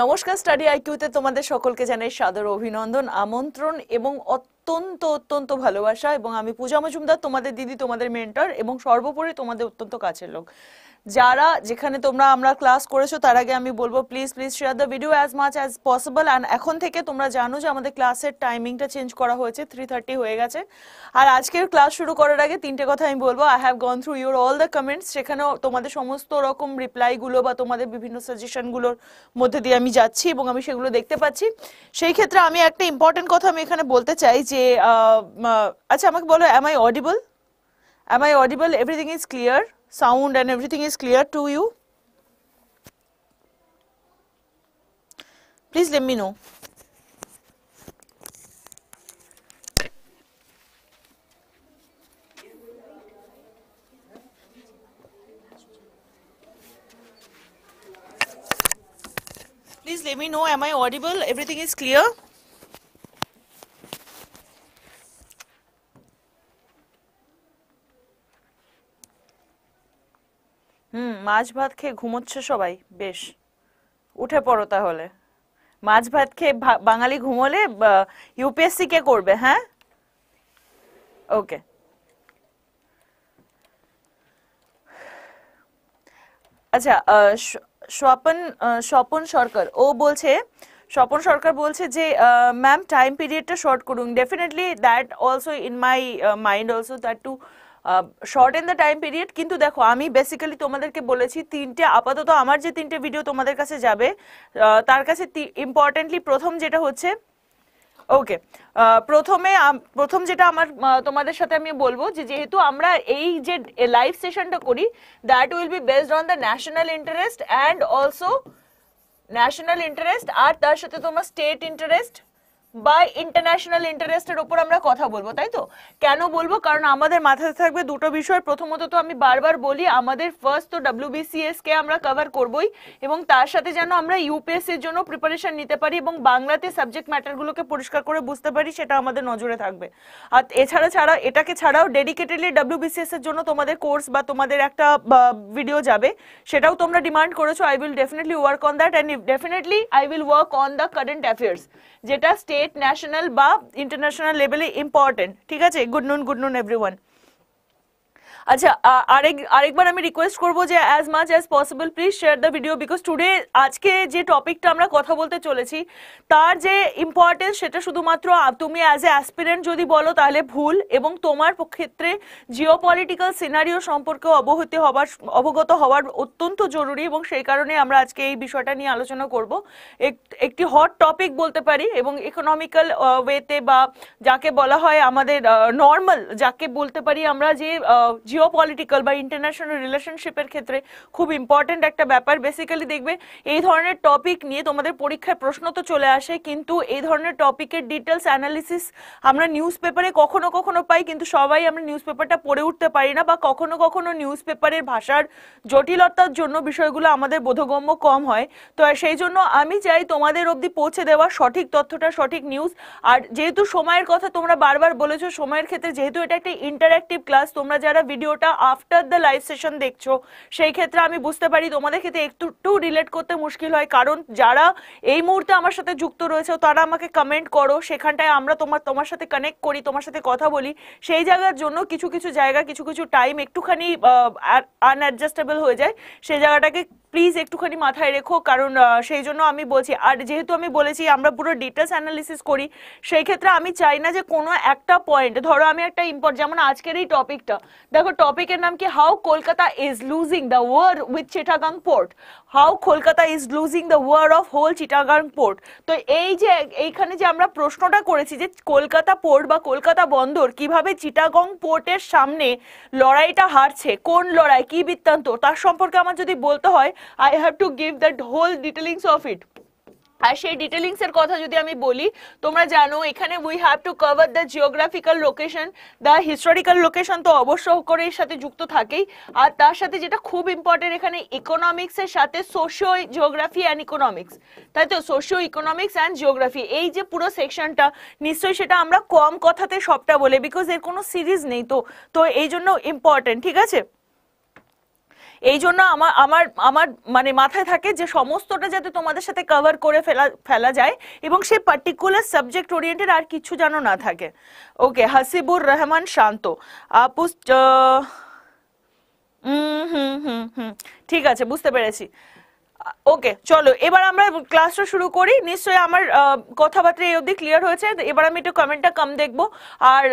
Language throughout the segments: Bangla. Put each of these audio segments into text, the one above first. নমস্কার স্টাডি আইকিউতে তোমাদের সকলকে জানাই সাদর অভিনন্দন আমন্ত্রণ এবং অত্যন্ত অত্যন্ত ভালোবাসা এবং আমি পূজা মজুমদার তোমাদের দিদি তোমাদের মেন্টর এবং সর্বোপরি তোমাদের অত্যন্ত কাছের লোক যারা যেখানে তোমরা আমরা ক্লাস করেছো তার আগে আমি বলবো please share the video as much as possible and এখন থেকে তোমরা জানো যে আমাদের ক্লাসের টাইমিংটা চেঞ্জ করা হয়েছে 3:30 হয়ে গেছে আর আজকের ক্লাস শুরু করার আগে তিনটে কথা আমি বলবো I have gone through your all the comments সেখানে তোমাদের সমস্ত রকম রিপ্লাই গুলো বা তোমাদের বিভিন্ন সাজেশন গুলোর মধ্যে দিয়ে আমি যাচ্ছি এবং আমি সেগুলো দেখতে পাচ্ছি সেই ক্ষেত্রে আমি একটা ইম্পর্টেন্ট কথা আমি এখানে বলতে চাই যে আচ্ছা আমাকে বলো am I audible everything is clear Sound and everything is clear to you. Please let me know. Please let me know. Am I audible? Everything is clear. মাছ ভাত খেয়ে ঘুমোচ্ছে সবাই বেশ উঠে পড়ো তাহলে মাছ ভাত খেয়ে বাঙালি ঘুমোলে ইউপিএসসি কে করবে হ্যাঁ ওকে আচ্ছা স্বপন সরকার ও বলছে Shopon Sarkar bolche je ma'am time period ta short korun definitely that also in my mind also that to shorten the time period kintu dekho ami basically tomaderke bolechi tinte apato to amar je tinte video tomader kache jabe tar kache importantly prothom jeta hocche okay prothom jeta amar tomader sathe ami bolbo je jehetu amra ei je live session ta kori that will be based on the national interest and also national interest আর তার সাথে তোমার state interest বা international interest এর উপর আমরা কথা বলবো তাই তো কেন বলবো কারণ আমাদের মাথায় থাকবে দুটো বিষয় প্রথমত তো আমি বারবার বলি আমাদের ফার্স্ট তো WBCS কে আমরা কভার করবই এবং তার সাথে যেন আমরা UPSC এর জন্য প্রিপারেশন নিতে পারি এবং বাংলাতে সাবজেক্ট ম্যাটার গুলোকে পরিষ্কার করে বুঝতে পারি সেটা আমাদের নজরে থাকবে আর এছাড়া এটাকে ছাড়াও ডেডিকেটেডলি WBCS এর জন্য তোমাদের কোর্স বা তোমাদের একটা ভিডিও যাবে সেটাও তোমরা ডিমান্ড করেছো I will definitely work on that and definitely I will work on the current affairs যেটা স্টেট national বা international level important ঠিক আছে good noon everyone আচ্ছা আরেকবার আমি রিকোয়েস্ট করব যে as much as possible please share the video because today আজকে যে টপিকটা আমরা কথা বলতে চলেছি তার যে ইম্পর্টেন্স সেটা শুধুমাত্র তুমি as a aspirant যদি বলো তাহলে ভুল এবং তোমার ক্ষেত্রে জিওপলিটিক্যাল সিনারিও সম্পর্কে অবগত হওয়ার অত্যন্ত জরুরি এবং সেই কারণে আমরা আজকে এই বিষয়টা নিয়ে আলোচনা করব একটি হট টপিক বলতে পারি এবং ইকোনমিক্যাল ওয়েতে বা যাকে বলা হয় আমাদের নরমাল যাকে বলতে পারি আমরা যে geopolitical by international relationship এর ক্ষেত্রে খুব ইম্পর্টেন্ট একটা ব্যাপার বেসিক্যালি দেখবে এই ধরনের টপিক নিয়ে তোমাদের পরীক্ষায় প্রশ্ন তো চলে আসে কিন্তু এই ধরনের টপিকের ডিটেইলস অ্যানালিসিস আমরা নিউজপেপারে কখনো কখনো পাই কিন্তু সবাই আমরা নিউজপেপারটা পড়ে উঠতে পারি না বা কখনো কখনো নিউজপেপারের ভাষার জটিলতার জন্য বিষয়গুলো আমাদের বোধগম্য কম হয় তো সেই জন্য আমি চাই তোমাদের অবধি পৌঁছে দেওয়া সঠিক তথ্যটা সঠিক নিউজ আর যেহেতু সময়ের কথা তোমরা বারবার বলেছো সময়ের ক্ষেত্রে যেহেতু এটা একটা ইন্টারঅ্যাকটিভ ক্লাস তোমরা যারা ভিডিওটা আফটার দ্য লাইভ সেশন দেখছো সেই ক্ষেত্রে আমি বুঝতে পারি তোমাদের ক্ষেত্রে একটু রিলেট করতে মুশকিল হয় কারণ যারা এই মুহূর্তে আমার সাথে যুক্ত রয়েছে তারা আমাকে কমেন্ট করো সেখানটায় আমরা তোমার সাথে কানেক্ট করি তোমার সাথে কথা বলি সেই জায়গার জন্য কিছু জায়গা কিছু টাইম একটুখানি আনঅ্যাডজাস্টেবল হয়ে যায় সেই জায়গাটাকে প্লিজ একটুখানি মাথায় রেখো কারণ সেই জন্য আমি বলছি আর যেহেতু আমি বলেছি আমরা পুরো ডিটেলস অ্যানালিসিস করি সেই ক্ষেত্রে আমি চাই না যে কোনো একটা পয়েন্ট ধরো আমি একটা ইম্পর্ট যেমন আজকের এই টপিকটা দেখো টপিকের নাম কি how Kolkata is losing the war with Chittagong port how Kolkata is losing the war of whole Chittagong port তো এই যে এইখানে যে আমরা প্রশ্নটা করেছি যে কলকাতা পোর্ট বা কলকাতা বন্দর কিভাবে চিটাগং পোর্টের সামনে লড়াইটা হারছে কোন লড়াই কি বৃত্তান্ত তার সম্পর্কে আমার যদি বলতে হয় I have to give that whole detailings of it. আর সেই ডিটেলিংস এর কথা যদি আমি বলি তোমরা জানো এখানে we have to cover the geographical location the historical location তো অবশ্যই করে এর সাথে যুক্ত থাকেই আর তার সাথে যেটা খুব ইম্পর্টেন্ট এখানে ইকোনমিক্স এর সাথে সোশিও জিওগ্রাফি এন্ড ইকোনমিক্স তাই তো সোশিও ইকোনমিক্স এন্ড জিওগ্রাফি এই যে পুরো সেকশনটা নিশ্চয়ই সেটা আমরা কম কথাতে সবটা বলে বিকজ এর কোনো সিরিজ নেই তো এইজন্য ইম্পর্টেন্ট ঠিক আছে এই জন্য আমার আমার আমার মানে মাথায় থাকে যে সমস্তটা যাতে তোমাদের সাথে কভার করে ফেলা যায় এবং সেই পার্টিকুলার সাবজেক্ট ওরিয়েন্টেড আর কিছু জানো না থাকে। ওকে, হাসিবুর রহমান শান্ত আপু ঠিক আছে, বুঝতে পেরেছি। ওকে চলো এবার আমরা ক্লাসটা শুরু করি। নিশ্চয়ই আমার কথাবার্তা এই অবধি ক্লিয়ার হয়েছে। এবার আমি একটু কমেন্টটা কম দেখবো আর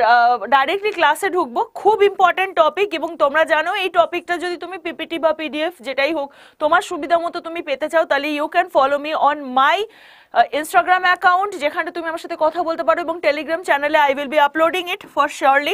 ডাইরেক্টলি ক্লাসে ঢুকবো। খুব ইম্পর্টেন্ট টপিক এবং তোমরা জানো এই টপিকটা যদি তুমি পিপিটি বা পিডিএফ যেটাই হোক তোমার সুবিধা মতো তুমি পেতে চাও তাহলে you can follow me on my Instagram account, যেখানে তুমি আমার সাথে কথা বলতে পারো, এবং টেলিগ্রাম চ্যানেলে I will be uploading it for surely.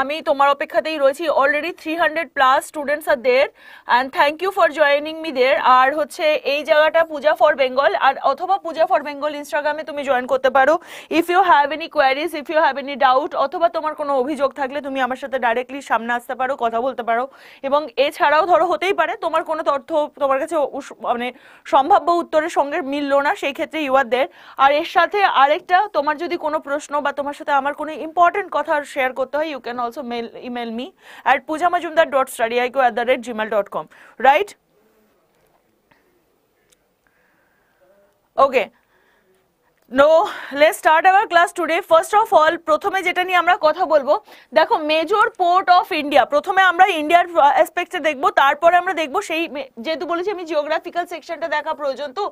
আমি তোমার অপেক্ষাতেই রয়েছি। Already 300+ students are there and thank you for joining me there. আর হচ্ছে এই জায়গাটা পূজা ফর বেঙ্গল আর অথবা পূজা ফর বেঙ্গল ইনস্টাগ্রামে তুমি জয়েন করতে পারো। If you have any queries, if you have any doubt অথবা তোমার কোনো অভিযোগ থাকলে তুমি আমার সাথে ডাইরেক্টলি সামনে আসতে পারো, কথা বলতে পারো। এবং এছাড়াও ধরো হতেই পারে তোমার কোনো তথ্য তোমার কাছে মানে সম্ভাব্য উত্তরের সঙ্গে মিললো না, সেই ক্ষেত্রে ইউ আর দেয়ার। আর এর সাথে আরেকটা, তোমার যদি কোনো প্রশ্ন বা তোমার সাথে আমার কোনো ইম্পর্টেন্ট কথা শেয়ার করতে হয় you can also email me at poojamajumdar.studyico@gmail.com, right? Okay, no, let's start our class today. First of all, প্রথমে যেটা নিয়ে আমরা কথা বলবো, দেখো মেজর পোর্ট অফ ইন্ডিয়া। প্রথমে আমরা ইন্ডিয়ার অ্যাসপেক্টে দেখবো, তারপরে আমরা দেখবো সেই, যেহেতু বলেছি আমি জিওগ্রাফিক্যাল সেকশনটা দেখা প্রয়োজন, তো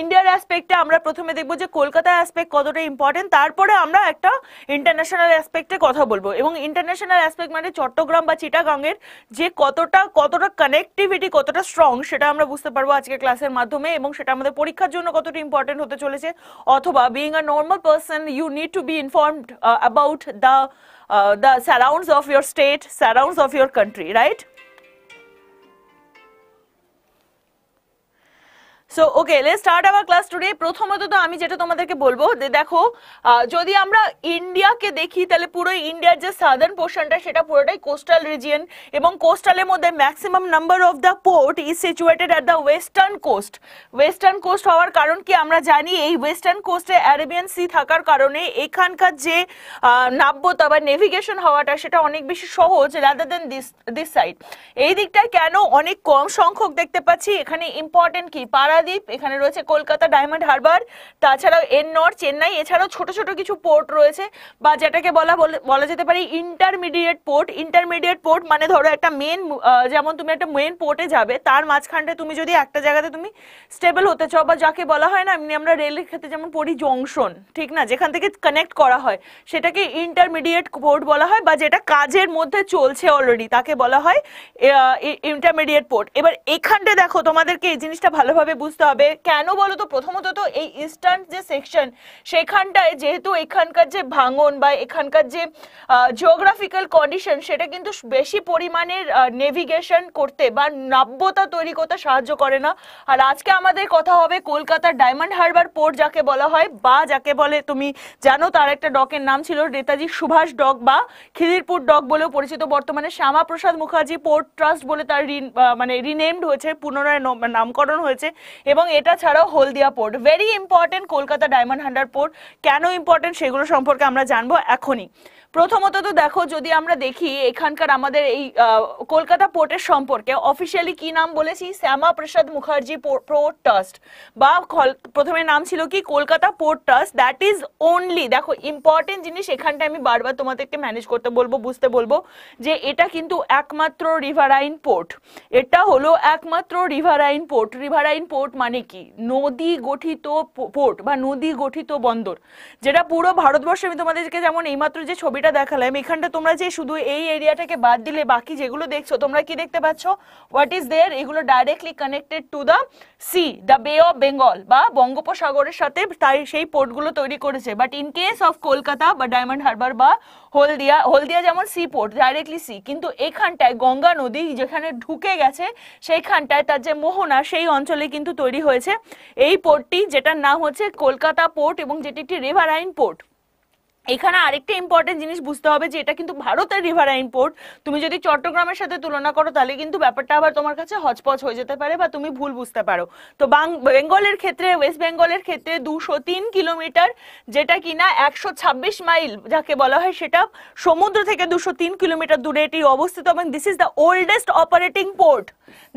ইন্ডিয়ার অ্যাসপেক্টে আমরা প্রথমে দেখবো যে কলকাতা অ্যাসপেক্ট কতটা ইম্পর্টেন্ট, তারপরে আমরা একটা ইন্টারন্যাশনাল অ্যাসপেক্টে কথা বলবো। এবং ইন্টারন্যাশনাল অ্যাসপেক্ট মানে চট্টগ্রাম বা চিটাগংয়ের যে কতটা কানেক্টিভিটি কতটা স্ট্রং সেটা আমরা বুঝতে পারবো আজকে ক্লাসের মাধ্যমে, এবং সেটা আমাদের পরীক্ষার জন্য কতটা ইম্পর্টেন্ট হতে চলেছে। অথবা being a normal person you need to be informed about the surrounds of your state, surrounds of your country, right? So okay, let's start our class today. প্রথমত তো আমি যেটা তোমাদেরকে বলবো, দেখো যদি আমরা ইন্ডিয়াকে দেখি তাহলে পুরো ইন্ডিয়ার যে সাদার্ন পোর্শনটা সেটা পুরোটাই কোস্টাল রিজিয়ন, এবং কোস্টালের মধ্যে maximum number of the port is situated at the western coast. Western coast হওয়ার কারণ কি আমরা জানি, এই ওয়েস্টার্ন কোস্টে অ্যারেবিয়ান সি থাকার কারণে এখানকার যে নাব্যতা বা নেভিগেশন হওয়াটা সেটা অনেক বেশি সহজ রাদার দেন দিস সাইড। এই দিকটা কেন অনেক কম সংখ্যক দেখতে পাচ্ছি, এখানে ইম্পর্টেন্ট কি দ্বীপ, এখানে রয়েছে কলকাতা ডায়মন্ড হারবার, তাছাড়াও এর নর্থ চেন্নাই, এছাড়াও ছোট ছোট কিছু পোর্ট রয়েছে বা যেটাকে বলা যেতে পারে ইন্টারমিডিয়েট পোর্ট। ইন্টারমিডিয়েট পোর্ট মানে ধরো একটা মেন, যেমন তুমি একটা মেন পোর্টে যাবে তার মাঝখানটা তুমি যদি একটা জায়গাতে তুমি স্টেবল হতে চাও বা যাকে বলা হয় না এমনি আমরা রেলের ক্ষেত্রে যেমন পড়ি জংশন, ঠিক না, যেখান থেকে কানেক্ট করা হয় সেটাকে ইন্টারমিডিয়েট পোর্ট বলা হয়, বা যেটা কাজের মধ্যে চলছে অলরেডি তাকে বলা হয় ইন্টারমিডিয়েট পোর্ট। এবার এখানটা দেখো তোমাদেরকে এই জিনিসটা ভালোভাবে বুঝতে হবে কেন বলো তো। প্রথমত তো এই ইস্টার্ন যে সেকশন সেখানটায় যেহেতু এখানকার যে ভাঙন বা এখানকার যে জিওগ্রাফিক্যাল কন্ডিশন সেটা কিন্তু বেশি পরিমাণের নেভিগেশন করতে বা নাব্যতা তৈরি করতে সাহায্য করে না। আর আজকে আমাদের কথা হবে কলকাতার ডায়মন্ড হারবার পোর্ট যাকে বলা হয়, বা যাকে বলে তুমি জানো তার একটা ডকের নাম ছিল নেতাজি সুভাষ ডক বা খিদিরপুর ডক বলেও পরিচিত, বর্তমানে শ্যামা প্রসাদ মুখার্জি পোর্ট ট্রাস্ট বলে তার মানে রিনেমড হয়েছে, পুনরায় নামকরণ হয়েছে। এবং এটা ছাড়াও Haldia port very important, Kolkata diamond Harbour port কেন ইম্পর্টেন্ট সেগুলো সম্পর্কে আমরা জানবো এখনই। প্রথমত তো দেখো যদি আমরা দেখি এখানকার আমাদের এই কলকাতা পোর্টের সম্পর্কে অফিসিয়ালি কি নাম বলেছি, শ্যামা প্রসাদ মুখার্জি পোর্ট ট্রাস্ট, বা প্রথমে নাম ছিল কি Kolkata port trust. That is only, দেখো ইম্পর্টেন্ট জিনিস এখানটা আমি বারবার তোমাদেরকে ম্যানেজ করতে বলবো, বুঝতে বলবো যে এটা কিন্তু একমাত্র রিভারাইন পোর্ট, এটা হলো একমাত্র রিভারাইন পোর্ট। রিভারাইন পোর্ট মানে কি, নদী গঠিত পোর্ট বা নদী গঠিত বন্দর, যেটা পুরো ভারতবর্ষে। আমি তোমাদেরকে যেমন এইমাত্র যে ছবিটা দেখালাম এখানটা তোমরা যে শুধু এই এরিয়াটাকে বাদ দিলে বাকি যেগুলো দেখছো তোমরা কি দেখতে পাচ্ছ হোয়াট ইজ দেয়ার, এগুলো directly connected to the sea, the বে অফ বেঙ্গল বা বঙ্গোপসাগরের সাথে, তাই সেই পোর্টগুলো তৈরি করেছে। But in case of Kolkata বা ডায়মন্ড হারবার বা হলদিয়া, হলদিয়া যেমন সি পোর্ট ডাইরেক্টলি সি, কিন্তু এখানটায় গঙ্গা নদী যেখানে ঢুকে গেছে সেইখানটায় তার যে মোহনা সেই অঞ্চলে কিন্তু তৈরি হয়েছে এই পোর্টটি, যেটার নাম হচ্ছে কলকাতা পোর্ট এবং যেটি একটি রিভারাইন পোর্ট। এখানে আরেকটা ইম্পর্টেন্ট জিনিস বুঝতে হবে যে এটা কিন্তু ভারতের রিভারাইন পোর্ট। তুমি যদি চট্টগ্রামের সাথে তুলনা করো তাহলে কিন্তু ব্যাপারটা আবার তোমার কাছে হজপজ হয়ে যেতে পারে বা তুমি ভুল বুঝতে পারো। তো বেঙ্গলের ক্ষেত্রে, ওয়েস্ট বেঙ্গলের ক্ষেত্রে 203 কিলোমিটার, যেটা কিনা 126 মাইল যাকে বলা হয়, সেটা সমুদ্র থেকে 203 কিলোমিটার দূরে এটি অবস্থিত এবং this is the oldest operating port.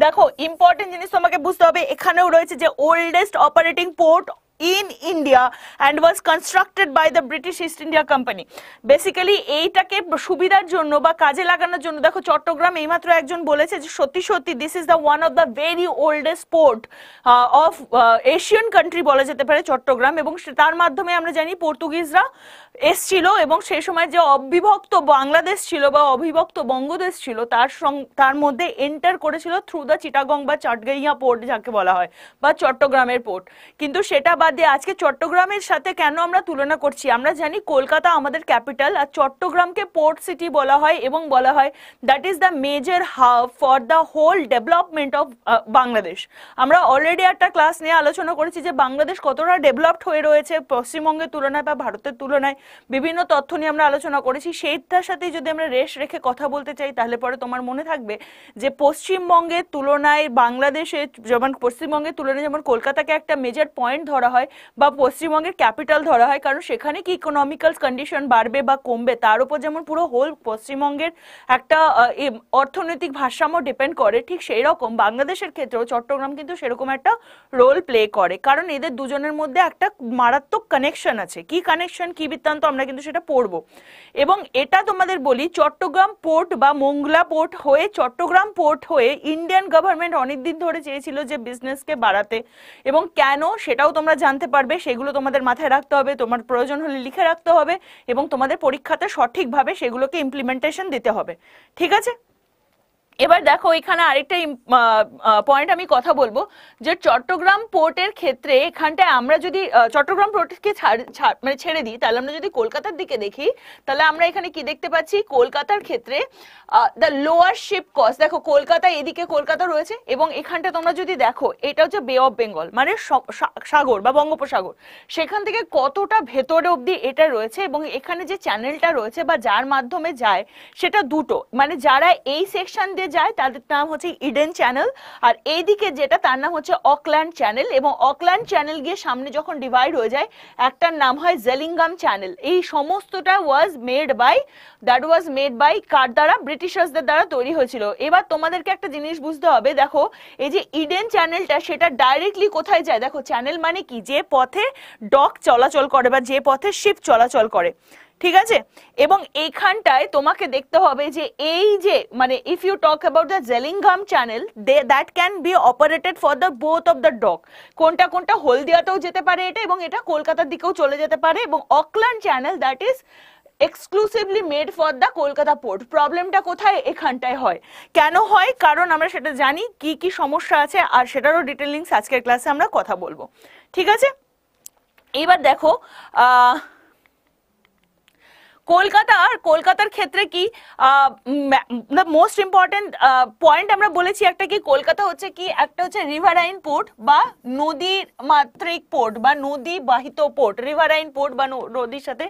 দেখো ইম্পর্টেন্ট জিনিস তোমাকে বুঝতে হবে, এখানেও রয়েছে যে oldest operating port in India and was constructed by the British East India Company. Basically এইটাকে সুবিধার জন্য বা কাজে লাগানোর জন্য, দেখো চট্টগ্রাম এইমাত্র একজন বলেছে যে সত্যি সত্যি this is the one of the very oldest port of Asian country বলা যেতে পারে চট্টগ্রাম, এবং তার মাধ্যমে আমরা জানি পর্তুগিজরা এসছিল এবং সেই সময় যে অবিভক্ত বাংলাদেশ ছিল বা অবিভক্ত বঙ্গদেশ ছিল তার মধ্যে এন্টার করেছিল থ্রু দ্য চিটাগং বা চটগাইয়া পোর্ট যাকে বলা হয় বা চট্টগ্রামের পোর্ট। কিন্তু সেটা আজকে চট্টগ্রামের সাথে কেন আমরা তুলনা করছি, আমরা জানি কলকাতা আমাদের ক্যাপিটাল আর চট্টগ্রামকে পোর্ট সিটি বলা হয় এবং বলা হয় that is the major hub for the whole development of Bangladesh. আমরা অলরেডি একটা ক্লাস নিয়ে আলোচনা করেছি যে বাংলাদেশ কতটা ডেভেলপড হয়ে রয়েছে পশ্চিমবঙ্গের তুলনায় বা ভারতের তুলনায়, বিভিন্ন তথ্য নিয়ে আমরা আলোচনা করেছি। সেইটার সাথে যদি আমরা রেশ রেখে কথা বলতে চাই তাহলে পরে তোমার মনে থাকবে যে পশ্চিমবঙ্গের তুলনায় বাংলাদেশে, যেমন পশ্চিমবঙ্গের তুলনায় যেমন কলকাতাকে একটা মেজর পয়েন্ট ধরা হয় বা পশ্চিমবঙ্গের ক্যাপিটাল ধরা হয়, কারণ সেখানে কি ইকোনমিক্যাল কন্ডিশন বাড়বে বা কমবে তার উপর যেমন পুরো হোল পশ্চিমবঙ্গের একটা অর্থনৈতিক ভারসাম্য ডিপেন্ড করে, ঠিক সেই রকম বাংলাদেশের ক্ষেত্রেও চট্টগ্রাম কিন্তু সেরকম একটা রোল প্লে করে, কারণ এদের দুজনের মধ্যে একটা মারাত্মক কানেকশন আছে। কি কানেকশন, কি বৃত্তান্ত, আমরা কিন্তু সেটা পড়বো। এবং এটা তোমাদের বলি, চট্টগ্রাম পোর্ট বা মংলা পোর্ট হয়ে চট্টগ্রাম পোর্ট হয়ে ইন্ডিয়ান গভর্নমেন্ট অনেকদিন ধরে চেয়েছিল যে বিজনেসকে বাড়াতে, এবং কেন সেটাও তোমরা জানতে পারবে। সেগুলো তোমাদের মাথায় রাখতে হবে, তোমার প্রয়োজন হলে লিখে রাখতে হবে এবং তোমাদের পরীক্ষাতে সঠিকভাবে সেগুলোকে ইমপ্লিমেন্টেশন দিতে হবে, ঠিক আছে? এবার দেখো এখানে আরেকটা পয়েন্ট আমি কথা বলবো যে চট্টগ্রাম পোর্টের ক্ষেত্রে এখানটায় আমরা যদি চট্টগ্রাম পোর্টকে মানে ছেড়ে দিই তাহলে আমরা যদি কলকাতার দিকে দেখি তাহলে আমরা এখানে কি দেখতে পাচ্ছি, কলকাতার ক্ষেত্রে দ্য লোয়ার শিপ কস্ট। দেখো কলকাতা, এদিকে কলকাতা রয়েছে এবং এখানটা তোমরা যদি দেখো এটা হচ্ছে বে অফ বেঙ্গল মানে সাগর বা বঙ্গোপসাগর, সেখান থেকে কতটা ভেতরে অবধি এটা রয়েছে এবং এখানে যে চ্যানেলটা রয়েছে বা যার মাধ্যমে যায় সেটা দুটো, মানে যারা এই সেকশন দিয়ে যায় তাদের নাম হচ্ছে ইডেন চ্যানেল আর এইদিকে যেটা তার নাম হচ্ছে অকল্যান্ড চ্যানেল, এবং অকল্যান্ড চ্যানেল গিয়ে সামনে যখন ডিভাইড হয়ে যায় একটার নাম হয় জেলিংগাম চ্যানেল। এই সমস্তটা দ্যাট ওয়াজ মেড বাই কার দ্বারা, ব্রিটিশার্সদের দ্বারা তৈরি হয়েছিল। এবার তোমাদেরকে একটা জিনিস বুঝতে হবে, দেখো এই যে ইডেন চ্যানেলটা সেটা ডাইরেক্টলি কোথায় যায়, দেখো চ্যানেল মানে কি, যে পথে ডক চলাচল করে বা যে পথে শিপ চলাচল করে, ঠিক আছে? এবং এইখানটায় তোমাকে দেখতে হবে যে এই যে মানে if you talk about the Jellingham channel that can be operated for the both of the dock, কোনটা কোনটা হলদিয়াতেও যেতে পারে এটা এবং এটা কলকাতার দিকেও চলে যেতে পারে, এবং Auckland channel that is exclusively made for the Kolkata port. প্রবলেমটা কোথায়, এখানটায় হয়। কেন হয়, কারণ আমরা সেটা জানি কি কি সমস্যা আছে আর সেটারও ডিটেলিংস আজকের ক্লাসে আমরা কথা বলবো, ঠিক আছে? এইবার দেখো কলকাতা আর কলকাতার ক্ষেত্রে কি দ্য মোস্ট ইম্পর্টেন্ট পয়েন্ট আমরা বলেছি একটা কি, কলকাতা হচ্ছে কি একটা হচ্ছে রিভারাইন পোর্ট বা নদীর মাত্রিক পোর্ট বা নদী বাহিত পোর্ট, রিভারাইন পোর্ট বা নদীর সাথে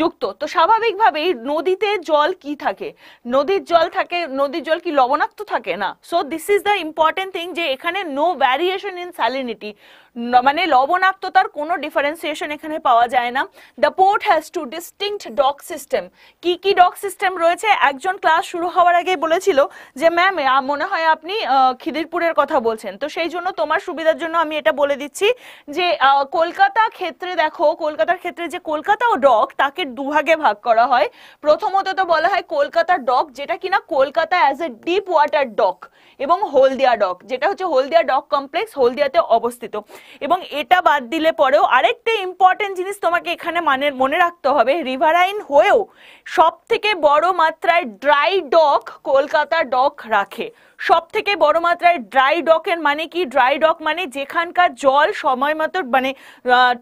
যুক্ত। তো স্বাভাবিকভাবেই নদীতে জল কি থাকে, নদীর জল থাকে, নদীর জল কি লবণাক্ত থাকে না। So this is the important thing যে এখানে নো ভ্যারিয়েশন ইন স্যালিনিটি, মানে লবণাক্ততার কোনো ডিফারেন্সিয়েশন এখানে পাওয়া যায় না। The port has two distinct dock system. কি কি ডক সিস্টেম রয়েছে, একজন ক্লাস শুরু হওয়ার আগে বলেছিল যে ম্যাম মনে হয় আপনি খিদিরপুরের কথা বলছেন, তো সেই জন্য তোমার সুবিধার জন্য আমি এটা বলে দিচ্ছি যে কলকাতা ক্ষেত্রে দেখো, কলকাতার ক্ষেত্রে যে কলকাতা ডক তাকে দুভাগে ভাগ করা হয়। প্রথমত তো বলা হয় কলকাতা ডক যেটা কিনা Kolkata as a deep water dock, এবং হলদিয়া ডক যেটা হচ্ছে হলদিয়া ডক কমপ্লেক্স হলদিয়াতে অবস্থিত। এবং এটা বাদ দিলে পরেও আরেকটা ইম্পর্টেন্ট জিনিস তোমাকে এখানে মনে রাখতে হবে, রিভারাইন হয়েও সব থেকে বড় মাত্রায় ড্রাই ডক কলকাতা ডক রাখে। সব থেকে বড় মাত্রায় ড্রাই ডকের মানে কি, ড্রাই ডক মানে যেখানকার জল সময় মতো মানে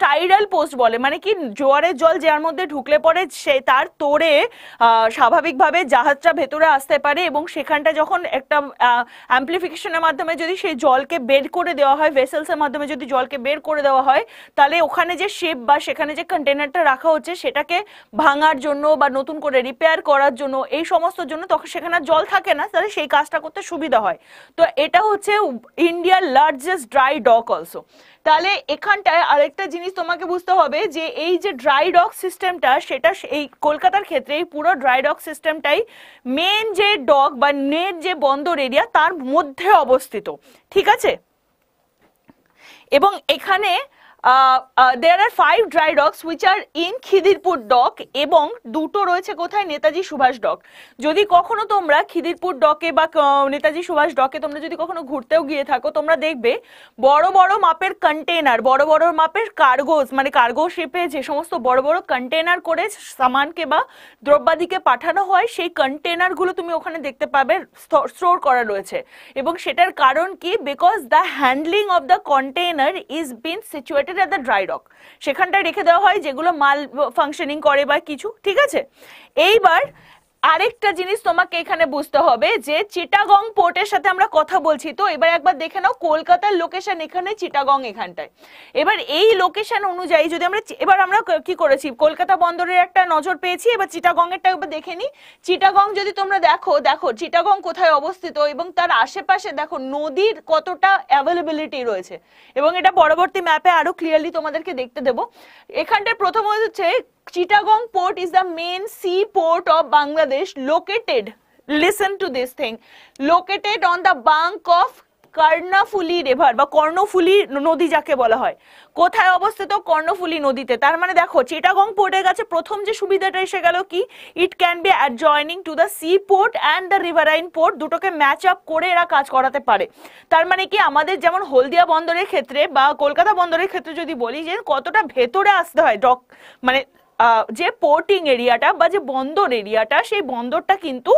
টাইডাল পোস্ট বলে, মানে কি জোয়ারের জল যার মধ্যে ঢুকলে পরে সে তার তোড়ে স্বাভাবিকভাবে জাহাজটা ভেতরে আসতে পারে এবং সেখানটা যখন একটা অ্যাম্পলিফিকেশনের মাধ্যমে যদি সেই জলকে বের করে দেওয়া হয়, ভেসেলসের মাধ্যমে যদি জলকে বের করে দেওয়া হয় তাহলে ওখানে যে শেপ বা সেখানে যে কন্টেইনারটা রাখা হচ্ছে সেটাকে ভাঙার জন্য বা নতুন করে রিপেয়ার করার জন্য এই সমস্ত জন্য তখন সেখানে জল থাকে না তাহলে সেই কাজটা করতে সুবিধা হয় তো এটা হচ্ছে ইন্ডিয়ার লার্জেস্ট ড্রাই ডক অলসো তাহলে এখানটায় আরেকটা জিনিস তোমাকে বুঝতে হবে যে এই যে ড্রাই ডক সিস্টেমটা সেটা এই কলকাতার ক্ষেত্রে পুরো ড্রাই ডক সিস্টেমটাই মেইন যে ডক বা মেইন যে বন্দর এরিয়া তার মধ্যে অবস্থিত ঠিক আছে এবং এখানে there are 5 dry docks which are in Khidirpur Dock ebong duto royeche kothay Netaji Subhash Dock jodi kokhono tomra Khidirpur Dock e ba Netaji Subhash Dock e tomra jodi kokhono ghurteo giye thako tomra dekhbe boro boro maper container boro boro maper cargos mane cargo ship e je somosto boro boro container kore saman ke ba drobbadi ke pathano hoy sei container gulo tumi okhane dekhte pabe store kora royeche ebong shetar karon ki because the handling of the container is been situated at the dry dock সেখানটা রেখে দেওয়া হয় যেগুলো মাল ফাংশনিং করে বা কিছু ঠিক আছে এইবার আরেকটা জিনিস তোমাকে এখানে বুঝতে হবে যে চিটাগং পোর্টের সাথে আমরা কথা বলছি তো এবার একবার দেখে নাও কলকাতার লোকেশন এখানে চিটাগং এখানটায় এবার এই লোকেশন অনুযায়ী যদি আমরা এবার আমরা কি করেছি কলকাতা বন্দরের একটা নজর পেয়েছি এবার চিটাগং এরটা একবার দেখে নি চিটাগং যদি তোমরা দেখো দেখো চিটাগং কোথায় অবস্থিত এবং তার আশেপাশে দেখো নদীর কতটা অ্যাভেইলেবিলিটি রয়েছে এবং এটা পরবর্তী ম্যাপে আরো ক্লিয়ারলি তোমাদেরকে দেখতে দেব এখানটায় প্রথম হচ্ছে Chittagong Port is the main sea port of Bangladesh located, listen to this thing, located on the bank of Karnaphuli River বা কর্ণফুলি নদী যাকে বলা হয় কোথায় অবস্থিত কর্ণফুলি নদীতে তার মানে দেখো চিটাগং পোর্টের কাছে প্রথম যে সুবিধাটা এসে গেল কি it can be adjoining to the sea port and the riverine port দুটোকে ম্যাচ আপ করে এরা কাজ করাতে পারে তার মানে কি আমাদের যেমন হলদিয়া বন্দরের ক্ষেত্রে বা কলকাতা বন্দরের ক্ষেত্রে যদি বলি যে কতটা ভেতরে আসতে হয় ডক মানে যে পোর্টিং এরিয়াটা বা যে বন্দর এরিয়াটা সেই বন্দরটা কিন্তু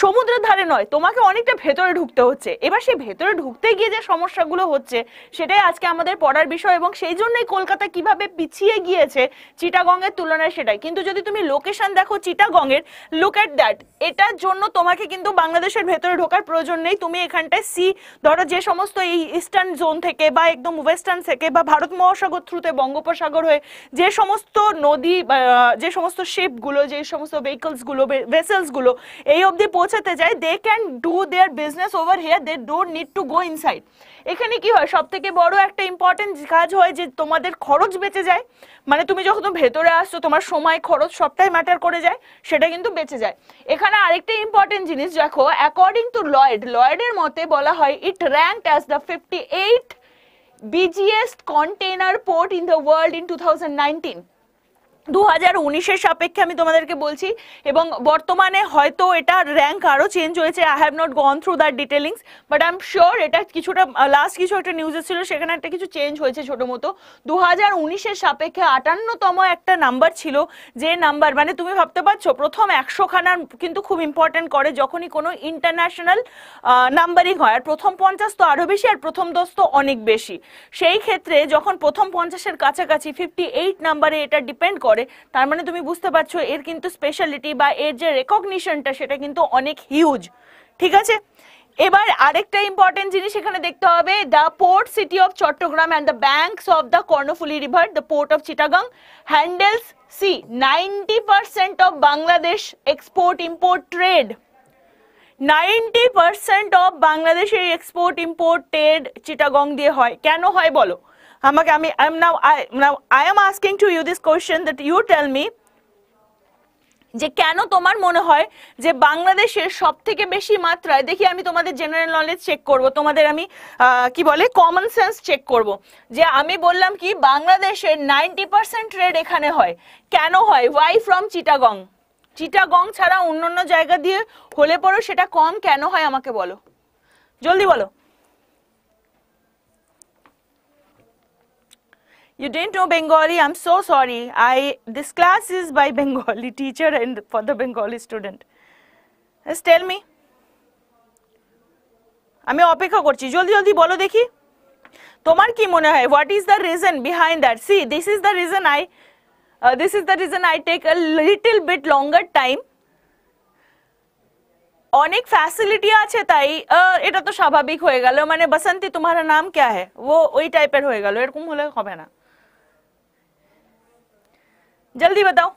সমুদ্রের ধারে নয় তোমাকে অনেকটা ভেতরে ঢুকতে হচ্ছে এবার সেই ভেতরে ঢুকতে গিয়ে যে সমস্যাগুলো হচ্ছে সেটাই আজকে আমাদের পড়ার বিষয় এবং সেই জন্যই কলকাতা কিভাবে পিছিয়ে গিয়েছে চিটাগং এর তুলনায় সেটাই কিন্তু যদি তুমি লোকেশন দেখো চিটাগং এর লুক এট দ্যাট এটার জন্য তোমাকে কিন্তু বাংলাদেশের ভেতরে ঢোকার প্রয়োজন নেই তুমি এখানটায় সি ধরো যে সমস্ত এই ইস্টার্ন জোন থেকে বা একদম ওয়েস্টার্ন থেকে বা ভারত মহাসাগর থ্রুতে বঙ্গোপসাগর হয়ে যে সমস্ত নদী যে সমস্ত শিপ গুলো যে সমস্ত vehicles গুলো vessels গুলো এই অবধি পৌঁছাতে যায় they can do their business over here they don't need to go inside এখানে কি হয় সবথেকে বড় একটা ইম্পর্টেন্ট কাজ হয় যে তোমাদের খরচ বেঁচে যায় মানে তুমি যখন ভেতরে আসছো তোমার সময় খরচ সবটাই ম্যাটার করে যায় সেটা কিন্তু বেঁচে যায় এখানে আরেকটা ইম্পর্টেন্ট জিনিস দেখো according to Lloyd এর মতে বলা হয় it ranked as the 58th busiest container port in the world in 2019 2019 এর সাপেক্ষে আমি তোমাদেরকে বলছি এবং বর্তমানে হয়তো এটা র‍্যাঙ্ক আরো চেঞ্জ হয়েছে I have not gone through the detailings but I am sure এটা কিছুটা লাস্ট কিছু একটা নিউজে ছিল সেখানে একটা কিছু চেঞ্জ হয়েছে ছোটমতো 2019 এর সাপেক্ষে 58 তম একটা নাম্বার ছিল যে নাম্বার মানে তুমি ভাবতে পারছো প্রথম 100 খানা কিন্তু খুব ইম্পর্টেন্ট করে যখনই কোনো ইন্টারন্যাশনাল নাম্বারিং হয় আর প্রথম 50 তো আরো বেশি আর প্রথম 10 তো অনেক বেশি সেই ক্ষেত্রে যখন প্রথম 50 এর কাছাকাছি 58 নম্বরে এটা ডিপেন্ড করে তার মানে তুমি বুঝতে পারছো এর কিন্তু স্পেশালিটি বা এর যে রেকগনিশনটা সেটা কিন্তু অনেক হিউজ ঠিক আছে এবার আরেকটা ইম্পর্টেন্ট জিনিস এখানে দেখতে হবে the port city of Chattogram and the banks of the Karnaphuli river the port of Chittagong handles c 90% of Bangladesh export import trade 90% of বাংলাদেশের এক্সপোর্ট ইম্পোর্ট ট্রেড চিটাগং দিয়ে হয় কেন হয় বলো I am asking to you this question that you tell me যে কেন তোমার মনে হয় যে বাংলাদেশের সবথেকে বেশি মাত্রায় দেখি আমি তোমাদের জেনারেল নলেজ চেক করব তোমাদের আমি কি বলে কমন সেন্স চেক করব যে আমি বললাম কি বাংলাদেশের 90% ট্রেড এখানে হয় কেন হয় why from চিটাগং চিটাগং ছাড়া অন্যান্য জায়গা দিয়ে হলে পড়ো সেটা কম কেন হয় আমাকে বলো জলদি বলো You didn't know Bengali. I'm so sorry. This class is by Bengali teacher and for the Bengali student. Just tell me. আমি অপেক্ষা করছি জলদি জলদি বলো দেখি তোমার কি মনে হয় what is the reason behind that? See, this is the reason I take a little bit longer time অনেক ফ্যাসিলিটি আছে তাই এটা তো স্বাভাবিক হয়ে গেল মানে বসন্তী তোমার নাম কি है वो ওই টাইপের হয়ে গেল এরকম হলে হবে না জলদি बताओ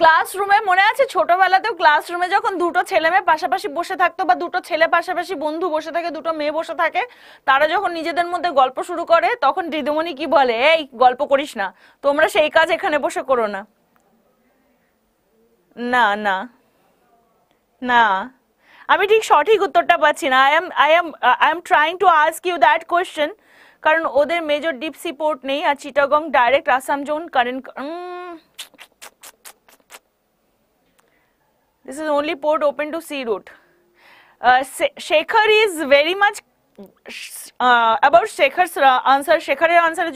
ক্লাসরুমে মনে আছে ছোটবেলাতেও ক্লাসরুমে যখন দুটো ছেলে মেয়ে পাশাপাশি বসে থাকতো বা দুটো ছেলে পাশাপাশি বন্ধু বসে থাকে দুটো মেয়ে বসে থাকে তারা যখন নিজেদের মধ্যে গল্প শুরু করে তখন দিদিমণি কি বলে এই গল্প করিস না তোমরা সেই কাজ এখানে বসে করো না না না না আমি ঠিক সঠিক উত্তরটা পাচ্ছি না I am trying to ask you that question কারণ ওদের মেজর ডিপ সি পোর্ট নেই আর চিটাগং ডাইরেক্ট আসাম জোন কারণ This is only port open to sea route. Shekhar is very much about Shekhar's answer. Shekhar's answer is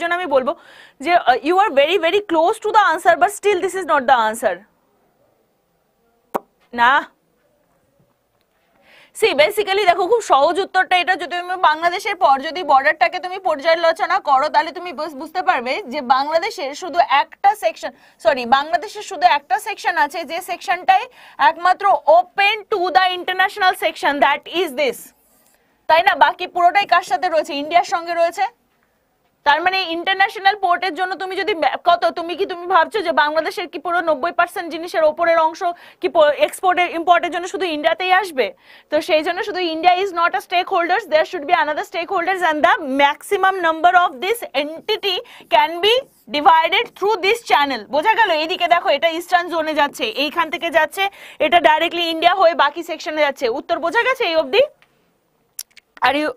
you are very close to the answer, but still this is not the answer. Nah. See, basically, দেখো খুব সহজ উত্তরটা এটা যদি তুমি বাংলাদেশের পর যদি বর্ডারটাকে তুমি পর্যালোচনা করো তাহলে তুমি বুঝতে পারবে যে বাংলাদেশের শুধু একটা সেকশন সরি বাংলাদেশের শুধু একটা সেকশন আছে যে সেকশনটাই একমাত্র open to the international section that is this তাই না বাকি পুরোটাই কার সাথে রয়েছে ইন্ডিয়ার সঙ্গে রয়েছে তার মানে ইন্টারন্যাশনাল পোর্টের জন্য তুমি যদি কত তুমি ভাবছো যে বাংলাদেশের কি পুরো 90% জিনিসের উপরের অংশ কি এক্সপোর্টের ইম্পোর্টের জন্য শুধু ইন্ডিয়াতেই আসবে তো সেই জন্য শুধু India is not a stakeholders there should be another stakeholders and the maximum number of this entity can be divided through this channel বোঝা গেল এইদিকে দেখো এটা ইস্টার্ন জোনে যাচ্ছে এইখান থেকে যাচ্ছে এটা डायरेक्टली ইন্ডিয়া হয়ে বাকি সেকশনে যাচ্ছে উত্তর বোঝা গেছে এই অবধি আর ইউ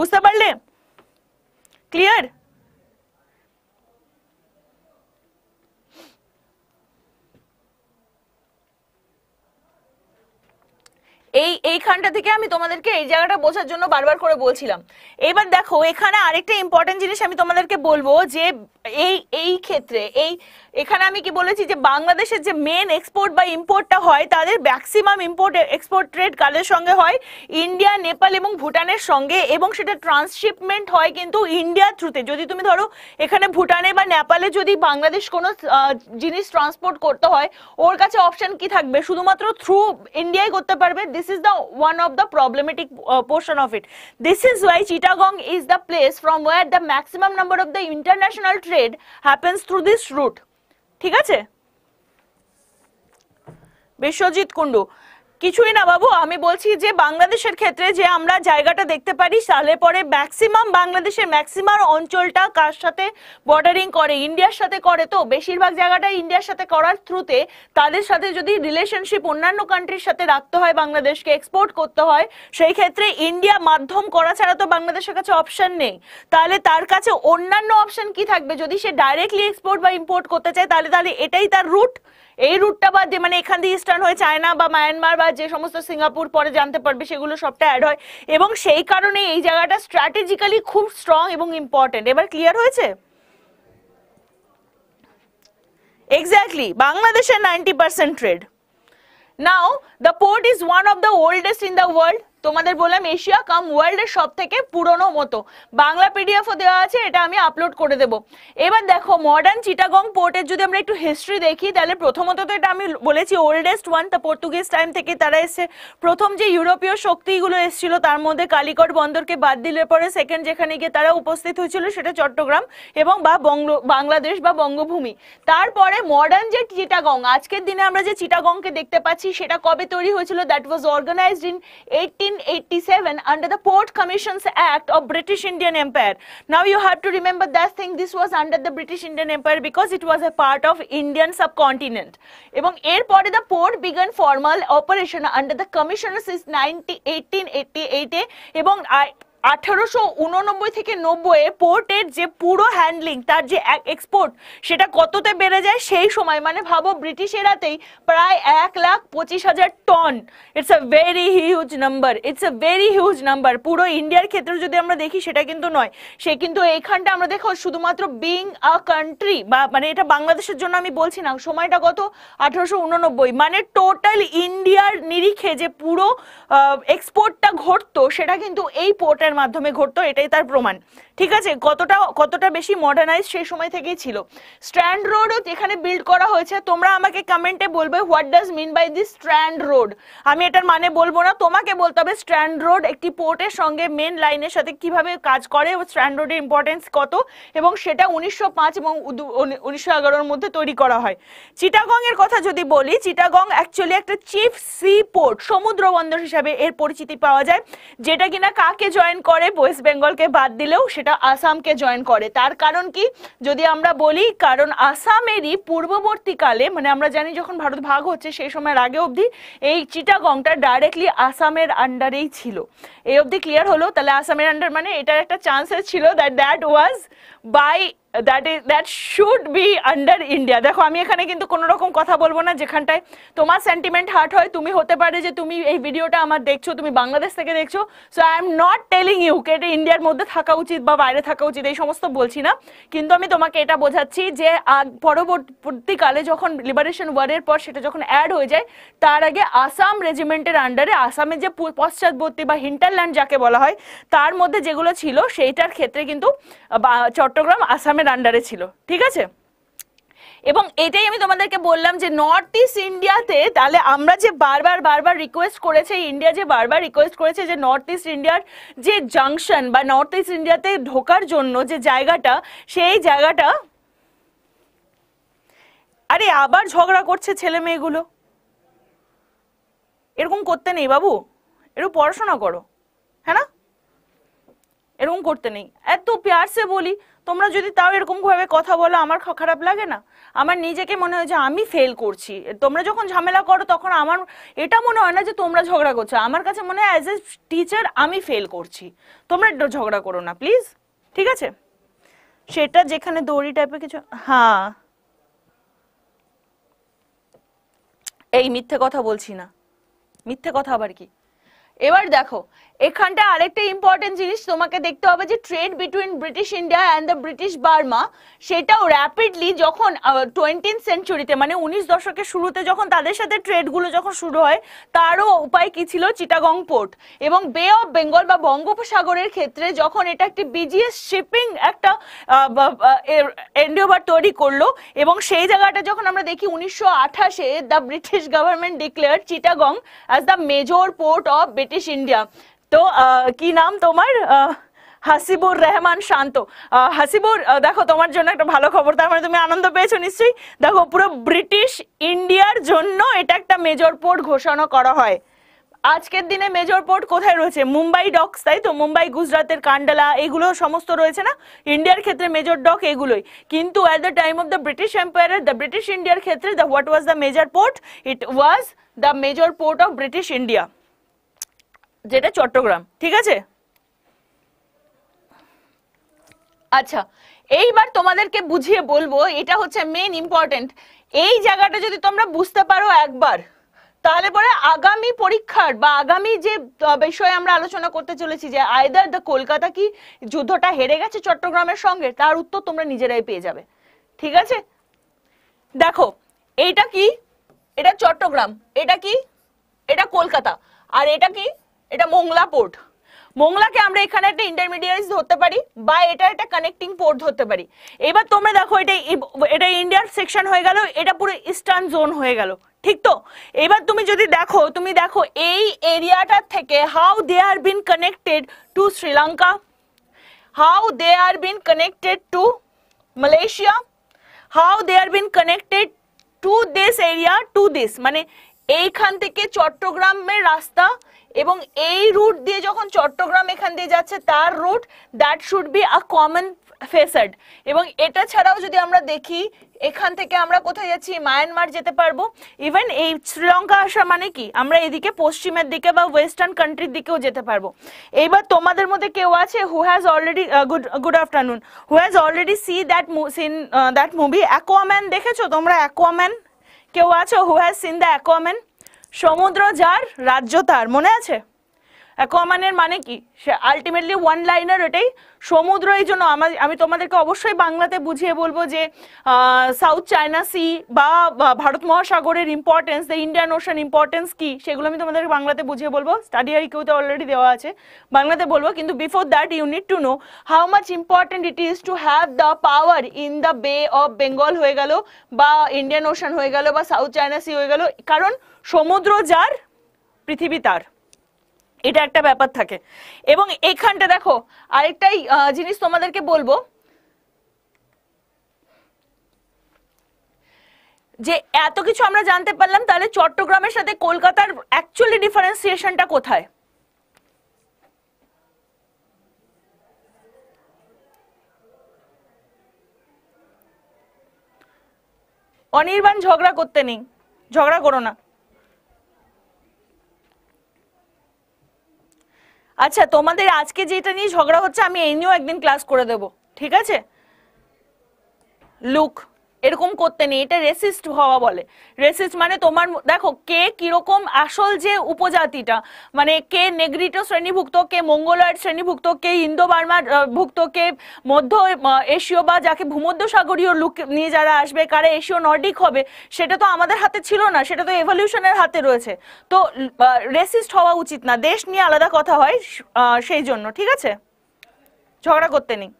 বুঝতে পারলে Clear? এইখানটা থেকে আমি তোমাদেরকে এই জায়গাটা বোঝার জন্য বারবার করে বলছিলাম এবার দেখো এখানে আরেকটা ইম্পর্টেন্ট জিনিস আমি তোমাদেরকে বলবো যে এই ক্ষেত্রে এখানে আমি কি বলেছি যে বাংলাদেশের যে মেন এক্সপোর্ট বা ইম্পোর্টটা হয় তাদের ম্যাক্সিমাম ইম্পোর্ট এক্সপোর্ট ট্রেড কাদের সঙ্গে হয় ইন্ডিয়া নেপাল এবং ভুটানের সঙ্গে এবং সেটা ট্রান্সশিপমেন্ট হয় কিন্তু ইন্ডিয়ার থ্রুতে যদি তুমি ধরো এখানে ভুটানে বা নেপালে যদি বাংলাদেশ কোনো জিনিস ট্রান্সপোর্ট করতে হয় ওর কাছে অপশন কি থাকবে শুধুমাত্র থ্রু ইন্ডিয়াই করতে পারবে This is the one of the problematic portion of it. This is why Chittagong is the place from where the maximum number of the international trade happens through this route. ঠিক আছে? বিশ্বজিৎ কুন্ডু কিছুই না বাবু আমি বলছি যে বাংলাদেশের ক্ষেত্রে যে আমরা জায়গাটা দেখতে পারি সালে পরে ম্যাক্সিমাম বাংলাদেশের ম্যাক্সিমাম অঞ্চলটা কার সাথে বর্ডারিং করে ইন্ডিয়ার সাথে করে তো বেশিরভাগ জায়গাটা ইন্ডিয়ার সাথে করার থ্রুতে তাদের সাথে যদি রিলেশনশিপ অন্যান্য কান্ট্রির সাথে রাখতে হয় বাংলাদেশকে এক্সপোর্ট করতে হয় সেই ক্ষেত্রে ইন্ডিয়া মাধ্যম করা ছাড়া তো বাংলাদেশের কাছে অপশন নেই তাহলে তার কাছে অন্যান্য অপশন কি থাকবে যদি সে ডাইরেক্টলি এক্সপোর্ট বা ইম্পোর্ট করতে চায় তাহলে এটাই তার রুট এই রুটটা বাদ দিয়ে মানে এখান দিয়ে ইস্টার্ন হয় চায়না বা মায়ানমার বা যে সমস্ত সিঙ্গাপুর পরে জানতে পারবে সেগুলো সবটা অ্যাড হয় এবং সেই কারণে এই জায়গাটা স্ট্র্যাটেজিক্যালি খুব স্ট্রং এবং ইম্পর্টেন্ট এবার ক্লিয়ার হয়েছে এক্স্যাক্টলি বাংলাদেশের 90% trade now the port is one of the oldest in the world তোমাদের বললাম এশিয়া কাম ওয়ার্ল্ডের সবথেকে পুরনো মতো বাংলা পিডিএফও দেওয়া আছে এটা আমি আপলোড করে দেব এবার দেখো মডার্ন চিটাগং পোর্টের যদি আমরা একটু হিস্ট্রি দেখি তাহলে প্রথমত তো এটা আমি বলেছি ওল্ডেস্ট ওয়ান তা পর্তুগিজ টাইম থেকে তারা এসে প্রথম যে ইউরোপীয় শক্তিগুলো এসেছিল তার মধ্যে কালিকট বন্দরকে বাদ দিলে পরে সেকেন্ড যেখানে গিয়ে তারা উপস্থিত হয়েছিল সেটা চট্টগ্রাম এবং বা বাংলাদেশ বা বঙ্গভূমি তারপরে মডার্ন যে চিটাগং আজকের দিনে আমরা যে চিটাগংকে দেখতে পাচ্ছি সেটা কবে তৈরি হয়েছিল that was organised in 1887 under the Port Commissions Act of British Indian Empire. Now you have to remember that thing. This was under the British Indian Empire because it was a part of Indian subcontinent. Ebong airport the port began formal operation under the Commissioners since 1888. Ebong 1889 থেকে 90 এ পোর্টের যে পুরো হ্যান্ডলিং তার যে এক্সপোর্ট সেটা কততে বেড়ে যায় সেই সময় মানে ভাবো ব্রিটিশেরাতেই প্রায় 1,25,000 ton it's a very huge number পুরো ইন্ডিয়ার ক্ষেত্রে যদি আমরা দেখি সেটা কিন্তু নয় সে কিন্তু এইখানটা আমরা দেখো শুধুমাত্র বিং আ কান্ট্রি বা মানে এটা বাংলাদেশের জন্য আমি বলছি না সময়টা কত 1889 মানে টোটাল ইন্ডিয়ার নিরিখে যে পুরো এক্সপোর্টটা ঘটতো সেটা কিন্তু এই পোর্ট পোর্টের মাধ্যমে ঘটতো, এটাই তার প্রমাণ। ঠিক আছে, কতটা কতটা বেশি মডার্নাইজ সেই সময় থেকেই ছিল। স্ট্র্যান্ড রোডও এখানে বিল্ড করা হয়েছে। তোমরা আমাকে কমেন্টে বলবে what does mean by this strand road. আমি এটার মানে বলবো না, তোমাকে বলতে হবে স্ট্র্যান্ড রোড একটি পোর্টের সঙ্গে মেন লাইনের সাথে কিভাবে কাজ করে, স্ট্র্যান্ড রোডের ইম্পর্টেন্স কত, এবং সেটা 1905 এবং 1911-র মধ্যে তৈরি করা হয়। চিটাগং এর কথা যদি বলি, চিটাগং অ্যাকচুয়ালি একটা চিফ সি পোর্ট, সমুদ্র বন্দর হিসাবে এর পরিচিতি পাওয়া যায়, যেটা কিনা কাকে জয়েন করে, ওয়েস্ট বেঙ্গলকে বাদ দিলেও সেটা আসামকে জয়েন করে। তার কারণ কি যদি আমরা বলি, কারণ আসামেরই পূর্ববর্তীকালে, মানে আমরা জানি যখন ভারত ভাগ হচ্ছে সেই সময়ের আগে অবধি এই চিটাগংটা ডাইরেক্টলি আসামের আন্ডারেই ছিল। এই অবধি ক্লিয়ার হলো? তাহলে আসামের আন্ডার মানে এটার একটা চান্সেস ছিল that was by that should be under India. দেখো আমি এখানে কিন্তু কোনো রকম কথা বলবো না, যেখানটায় তোমার সেন্টিমেন্ট হার্ট হয়, তুমি হতে পারে যে তুমি এই ভিডিওটা আমার দেখছো, তুমি বাংলাদেশ থেকে দেখছো, so I am not telling you কে এটা ইন্ডিয়ার মধ্যে থাকা উচিত বা বাইরে থাকা উচিত, এই সমস্ত বলছি না। কিন্তু আমি তোমাকে এটা বোঝাচ্ছি যে পরবর্তীকালে যখন লিবারেশন ওয়ারের পর সেটা যখন অ্যাড হয়ে যায়, তার আগে আসাম রেজিমেন্টের আন্ডারে আসামের যে পশ্চাৎবর্তী বা হিন্টারল্যান্ড যাকে বলা হয় তার মধ্যে যেগুলো ছিল সেইটার ক্ষেত্রে কিন্তু চট্টগ্রাম আসামের আন্ডারে ছিল। ঠিক আছে, এবং এটাই আমি তোমাদেরকে বললাম যে নর্থ ইস্ট ইন্ডিয়াতে, তাহলে আমরা যে বারবার রিকোয়েস্ট করেছে, ইন্ডিয়া যে বারবার রিকোয়েস্ট করেছে যে নর্থ ইস্ট ইন্ডিয়ার যে জাংশন বা নর্থ ইস্ট ইন্ডিয়াতে ঢোকার জন্য যে জায়গাটা, সেই জায়গাটা, আরে আবার ঝগড়া করছে ছেলে মেয়েগুলো, এরকম করতে নেই বাবু, এরকম পড়াশোনা করো, হ্যাঁ না, এরকম করতে নেই। এত প্যার সে বলি, তোমরা যদি তাও এরকম ভাবে কথা বলো আমার খারাপ লাগে না? আমার নিজেকে মনে হয় যে আমি ফেল করছি। তোমরা যখন ঝামেলা করো তখন আমার এটা মনে হয় না যে তোমরা ঝগড়া করছো, আমার কাছে মনে হয় অ্যাজ এ টিচার আমি ফেল করছি। তোমরা ঝগড়া করো না প্লিজ, ঠিক আছে? সেটা যেখানে দড়ি টাইপের কিছু, হ্যাঁ এই মিথ্যে কথা বলছি না, মিথ্যে কথা আবার কি। এবার দেখো এখানটা আরেকটা ইম্পর্টেন্ট জিনিস তোমাকে দেখতে হবে যে trade between British India and the British Burma, সেটাও র্যাপিডলি যখন 20th সেঞ্চুরিতে মানে 19 দশকের শুরুতে যখন তাদের সাথে ট্রেডগুলো যখন শুরু হয়, তারও উপায় কী ছিল? চিটাগং পোর্ট এবং বে অফ বেঙ্গল বা বঙ্গোপসাগরের ক্ষেত্রে যখন এটা একটি বিজিএস শিপিং একটা এন্ডেভার তৈরি করলো, এবং সেই জায়গাটা যখন আমরা দেখি 1928-এ the British government declare Chittagong as the major port of British India. তো কি নাম তোমার? হাসিবুর রহমান শান্ত। হাসিবুর, দেখো তোমার জন্য একটা ভালো খবর, তার মানে তুমি আনন্দ পেয়েছো নিশ্চয়ই। দেখো পুরো ব্রিটিশ ইন্ডিয়ার জন্য এটা একটা মেজর পোর্ট ঘোষণা করা হয়। আজকের দিনে মেজর পোর্ট কোথায় রয়েছে? মুম্বাই ডকস, তাই তো? মুম্বাই, গুজরাটের কান্ডালা, এগুলো সমস্ত রয়েছে না ইন্ডিয়ার ক্ষেত্রে মেজর ডক এগুলোই। কিন্তু at the time of the British empire the British ইন্ডিয়ার ক্ষেত্রে the what was the major port? It was the major port of British India, যেটা চট্টগ্রাম। ঠিক আছে, আচ্ছা এইবার তোমাদেরকে বুঝিয়ে বলবো, এটা হচ্ছে মেন ইম্পর্টেন্ট। এই জায়গাটা যদি তোমরা বুঝতে পারো একবার, তাহলে পরে আগামী পরীক্ষার বা আগামী যে বিষয়ে আমরা আলোচনা করতে চলেছি যে আইদার দ্য কলকাতা কি যুদ্ধটা হেরে গেছে চট্টগ্রামের সঙ্গে, তার উত্তর তোমরা নিজেরাই পেয়ে যাবে। ঠিক আছে, দেখো এইটা কি? এটা চট্টগ্রাম। এটা কি? এটা কলকাতা। আর এটা কি? এটা মোংলা পোর্ট। মোংলাকে আমরা এখানে একটা ইন্টারমিডিয়েট ধরতে পারি বা এটা একটা কানেক্টিং পোর্ট ধরতে পারি। এবার তোমরা দেখো এটা ইন্ডিয়ার সেকশন হয়ে গেল, এটা পুরো ইস্টার্ন জোন হয়ে গেল, ঠিক তো? এবার তুমি যদি দেখো, তুমি দেখো এই এরিয়াটার থেকে how they are been connected to Sri Lanka, how they are been connected to Malaysia, how they are been connected to this area to this, মানে এইখান থেকে চট্টগ্রামের রাস্তা এবং এই রুট দিয়ে যখন চট্টগ্রাম এখান দিয়ে যাচ্ছে তার route, that should be a common facade. এবং এটা ছাড়াও যদি আমরা দেখি এখান থেকে আমরা কোথায় যাচ্ছি? মায়ানমার যেতে পারবো। ইভেন এই শ্রীলঙ্কা আসা মানে কি, আমরা এদিকে পশ্চিমের দিকে বা ওয়েস্টার্ন কান্ট্রির দিকেও যেতে পারবো। এইবার তোমাদের মধ্যে কেউ আছে who has already, good afternoon, who has already see that seen that movie Aquaman? দেখেছো তোমরা অ্যাকোয়াম্যান? কেউ আছো who has seen the Aquaman? সমুদ্র যার রাজ্য তার, মনে আছে? অ্যাকোয়ামানের মানে কি? সে আলটিমেটলি ওয়ান লাইনার, এটাই সমুদ্র। এই জন্য আমি তোমাদেরকে অবশ্যই বাংলাতে বুঝিয়ে বলবো যে সাউথ চায়না সি বা ভারত মহাসাগরের importance, the Indian ocean importance কি, সেগুলো আমি তোমাদেরকে বাংলাতে বুঝিয়ে বলবো। স্টাডি আইকিউতে অলরেডি দেওয়া আছে, বাংলাতে বলবো। কিন্তু before that you need to know how much important it is to have the power in the বে অফ বেঙ্গল হয়ে গেল বা ইন্ডিয়ান ওশান হয়ে গেল বা সাউথ চায়না সি হয়ে গেল। কারণ সমুদ্র যার পৃথিবী তার, এটা একটা ব্যাপার থাকে। এবং এইখানটা দেখো আরেকটাই জিনিস তোমাদেরকে বলবো যে এত কিছু আমরা জানতে পারলাম, তাহলে চট্টগ্রামের সাথে কলকাতার অ্যাকচুয়ালি ডিফারেন্সিয়েশনটা কোথায়? অনির্বাণ ঝগড়া করতে নেই, ঝগড়া করো না। আচ্ছা, তোমাদের আজকে যেটা নিয়ে ঝগড়া হচ্ছে আমি এই নিয়েও একদিন ক্লাস করে দেব, ঠিক আছে? লুক এরকম করতে নেই, এটা রেসিস্ট হওয়া বলে। রেসিস্ট মানে তোমার, দেখো কে কিরকম, আসল যে উপজাতিটা, মানে কে নেগ্রিটো শ্রেণীভুক্ত, কে মঙ্গোলয়েড শ্রেণীভুক্ত, কে ইন্দো বার্মা ভুক্ত, কে মধ্য এশীয় বা যাকে ভূমধ্যসাগরীয় লুক নিয়ে যারা আসবে, কারা এশীয় নর্ডিক হবে, সেটা তো আমাদের হাতে ছিল না, সেটা তো এভলিউশনের হাতে রয়েছে। তো রেসিস্ট হওয়া উচিত না, দেশ নিয়ে আলাদা কথা হয় সেই জন্য, ঠিক আছে? ঝগড়া করতে নেই।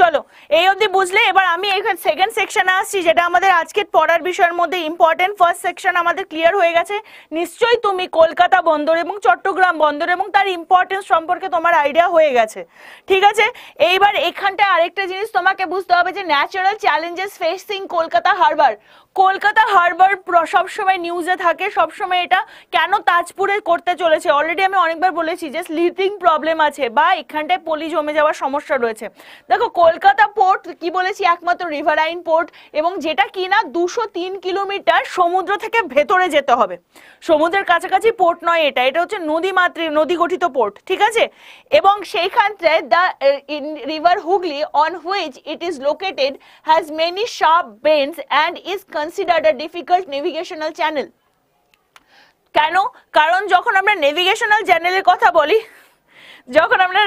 চলো, এই অবধি বুঝলে। এবার আমি এখানে সেকেন্ড সেকশনে আসছি, যেটা আমাদের আজকের পড়ার বিষয়ের মধ্যে ইম্পর্টেন্ট। ফার্স্ট সেকশন আমাদের ক্লিয়ার হয়ে গেছে, নিশ্চয়ই তুমি কলকাতা বন্দর এবং চট্টগ্রাম বন্দর এবং তার ইম্পর্টেন্স সম্পর্কে তোমার আইডিয়া হয়ে গেছে, ঠিক আছে? এইবার এখানটা আরেকটা জিনিস তোমাকে বুঝতে হবে যে natural challenges facing Kolkata harbour. Kolkata harbour সবসময় নিউজে থাকে, সবসময় এটা কেন তাজপুরে করতে চলেছে অলরেডি আমি অনেকবার বলেছি যে স্লিপিং প্রবলেম আছে বা এখানটায় পলি জমে যাওয়ার সমস্যা রয়েছে। দেখো কলকাতা পোর্ট কি বলেছি, একমাত্র রিভারাইন পোর্ট, এবং যেটা কিনা 203 কিলোমিটার সমুদ্র থেকে ভেতরে যেতে হবে। সমুদ্রের কাছাকাছি পোর্ট নয় এটা, এটা হচ্ছে নদী গঠিত পোর্ট, ঠিক আছে? এবং সেইখানটায় the river Hooghly on which it is located has many sharp bends and is considered a difficult navigational channel. কেন? কারণ যখন আমরা নেভিগেশনাল চ্যানেলের কথা বলি, যখন আমরা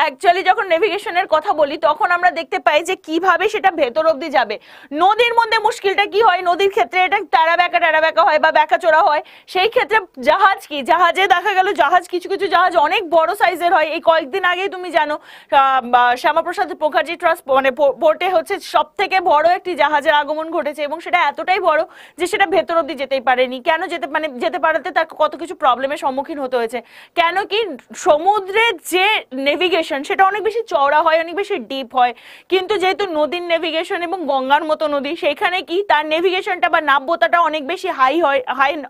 অ্যাকচুয়ালি যখন নেভিগেশনের কথা বলি, তখন আমরা দেখতে পাই যে কিভাবে সেটা ভেতর অবধি যাবে। নদীর মধ্যে মুশকিলটা কি হয়, নদীর ক্ষেত্রে এটা ট্যাড়া ব্যাকা হয় বা ব্যাকাচোরা হয়। সেই ক্ষেত্রে জাহাজ কি, জাহাজে দেখা গেল জাহাজ, কিছু কিছু জাহাজ অনেক বড় সাইজের হয়। এই কয়েকদিন আগেই তুমি জানো শ্যামাপ্রসাদ মুখার্জি ট্রাস্ট মানে পোর্টে হচ্ছে সব থেকে বড় একটি জাহাজের আগমন ঘটেছে, এবং সেটা এতটাই বড় যে সেটা ভেতর অবধি যেতেই পারেনি। কেন যেতে পারাতে তার কত কিছু প্রবলেমের সম্মুখীন হতে হয়েছে। কেন কি সমুদ্র যে নেভিগেশন সেটা অনেক বেশি চওড়া হয়, অনেক বেশি ডিপ হয়, কিন্তু যেহেতু নদীর নেভিগেশন এবং গঙ্গার মতো নদী, সেখানে কি তার নেভিগেশনটা বা নাব্যতাটা অনেক বেশি হাই হয় না।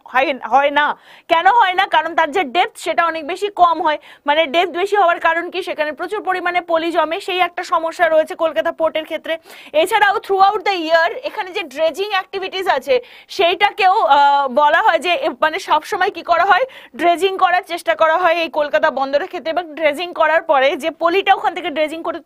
কেন হয় না? কারণ তার যে ডেপথ সেটা অনেক বেশি কম হয়, মানে ডেপথ বেশি হওয়ার কারণ কি, সেখানে প্রচুর পরিমাণে পলি জমে, সেই একটা সমস্যা রয়েছে কলকাতা পোর্টের ক্ষেত্রে। এছাড়াও থ্রু আউট দ্য ইয়ার এখানে যে ড্রেজিং অ্যাক্টিভিটিস আছে সেইটাকেও বলা হয় যে মানে সবসময় কি করা হয়, ড্রেজিং করার চেষ্টা করা হয় এই কলকাতা বন্দরের ক্ষেত্রে। এবং ড্রেজিং করার পরে যে পলিটা ওখান থেকে ড্রেজিং করে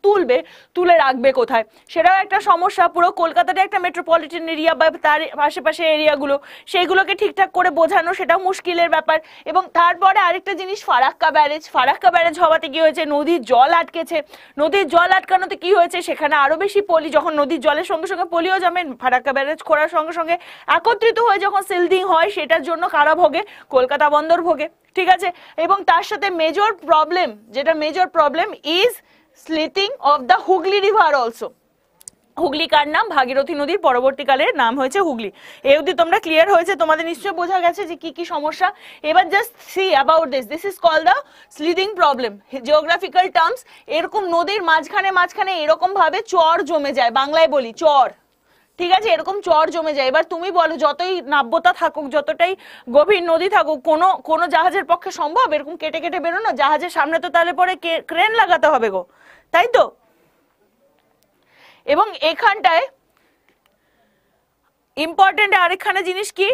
তুলে রাখবে কোথায়, সেটাও একটা সমস্যা। পুরো কলকাতাটা একটা মেট্রোপলিটন এরিয়া বা তার আশেপাশে এরিয়াগুলো, সেইগুলোকে ঠিকঠাক করে বোঝানো সেটা মুশকিলের ব্যাপার। এবং তারপরে আরেকটা জিনিস, ফারাক্কা ব্যারেজ হওয়াতে কি হয়েছে, নদীর জল আটকেছে। নদীর জল আটকানোতে কি হয়েছে, সেখানে আরো বেশি পলি, যখন নদীর জলের সঙ্গে সঙ্গে পলিও জমে, ফারাক্কা ব্যারেজ করার সঙ্গে সঙ্গে একত্রিত হয়ে যখন সিল্ডিং হয়, সেটার জন্য কারা ভোগে, কলকাতা বন্দর ভোগে, ঠিক আছে? এবং তার সাথে major problem is slipping of the Hooghly river also. Hooghly কার নাম, ভাগীরথী নদীর পরবর্তীকালে নাম হয়েছে হুগলি। এই অবধি তোমরা ক্লিয়ার হয়েছে, তোমাদের নিশ্চয়ই বোঝা গেছে যে কি কি সমস্যা। এবার just see about this is call the slipping problem, geographical terms. এরকম নদীর মাঝখানে এরকম ভাবে চর জমে যায়, বাংলায় বলি চর, ঠিক আছে? এরকম চর জমে যায়। এবার তুমি বলো, যতই নাব্যতা থাকুক, যতটাই গভীর নদী থাকুক, কোনো জাহাজের পক্ষে সম্ভব এরকম কেটে বেরোনো? জাহাজের সামনে তো তাহলে পরে ক্রেন লাগাতে হবে গো, তাই তো? এবং এখানটায় ইম্পর্টেন্ট আরেকখানা জিনিস কি,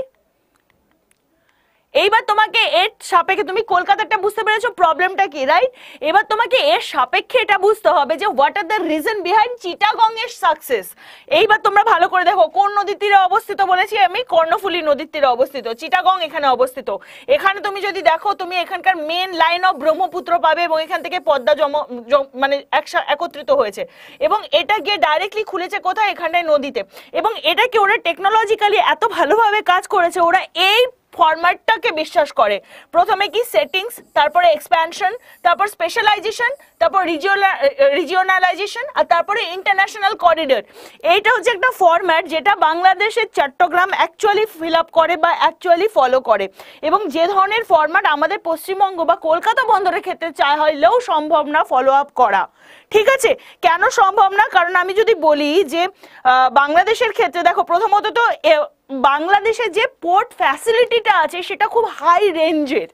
এইবার তোমাকে এর সাপেক্ষে তুমি কলকাতাটা বুঝতে পেরেছো প্রবলেমটা কি, রাইট? এবার তোমাকে এর সাপেক্ষে এটা বুঝতে হবে যে what are the reason behind Chittagong এর সাকসেস। এইবার তোমরা ভালো করে দেখো, কোন নদীর তীরে অবস্থিত? বলেছি আমি কর্ণফুলী নদীর তীরে অবস্থিত, চিটাগং এখানে অবস্থিত। এখানে তুমি যদি দেখো তুমি এখানকার মেন লাইন অফ ব্রহ্মপুত্র পাবে এবং এখান থেকে পদ্মা মানে একত্রিত হয়েছে এবং এটা গিয়ে ডাইরেক্টলি খুলেছে কোথায়? এখানটায় নদীতে। এবং এটাকে ওরা টেকনোলজিক্যালি এত ভালোভাবে কাজ করেছে, ওরা এই ফরম্যাটটাকে বিশ্বাস করে। প্রথমে কি সেটিংস, তারপরে এক্সপ্যানশন, তারপর স্পেশালাইজেশন, তারপর রিজিওনালাইজেশন আর তারপরে ইন্টারন্যাশনাল করিডর। এইটা হচ্ছে একটা ফরম্যাট যেটা বাংলাদেশের চট্টগ্রাম অ্যাকচুয়ালি ফিল আপ করে বা অ্যাকচুয়ালি ফলো করে এবং যে ধরনের ফরম্যাট আমাদের পশ্চিমবঙ্গ বা কলকাতা বন্দরের ক্ষেত্রে চায় হলেও সম্ভব না ফলো আপ করা। ঠিক আছে, কেন সম্ভব না? কারণ আমি যদি বলি যে বাংলাদেশের ক্ষেত্রে দেখো, প্রথমত তো বাংলাদেশে যে পোর্ট ফ্যাসিলিটিটা আছে সেটা খুব হাই রেঞ্জের।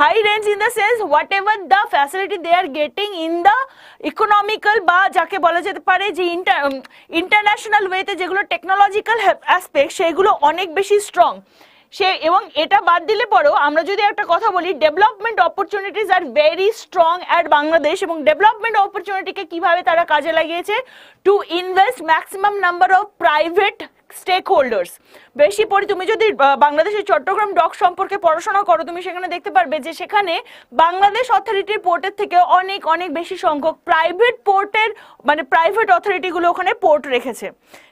High range in the sense whatever the facility they are getting in the economical বা যাকে বলা যেতে পারে যে ইন্টারন্যাশনাল ওয়েতে যেগুলো টেকনোলজিক্যাল অ্যাসপেক্ট সেগুলো অনেক বেশি স্ট্রং। সে এবং এটা বাদ দিলে পরেও আমরা যদি একটা কথা বলি, development opportunities are very strong at Bangladesh এবং ডেভেলপমেন্ট অপরচুনিটিকে কিভাবে তারা কাজে লাগিয়েছে? To invest maximum number of private stakeholders. বেশি পরি তুমি যদি বাংলাদেশের চট্টগ্রাম ডক সম্পর্কে পড়াশোনা করো তুমি সেখানে দেখতে পারবে যে সেখানে বাংলাদেশ অথরিটির পোর্টের থেকে অনেক অনেক বেশি সংখ্যক প্রাইভেট পোর্টের মানে প্রাইভেট অথরিটিগুলো ওখানে পোর্ট রেখেছে।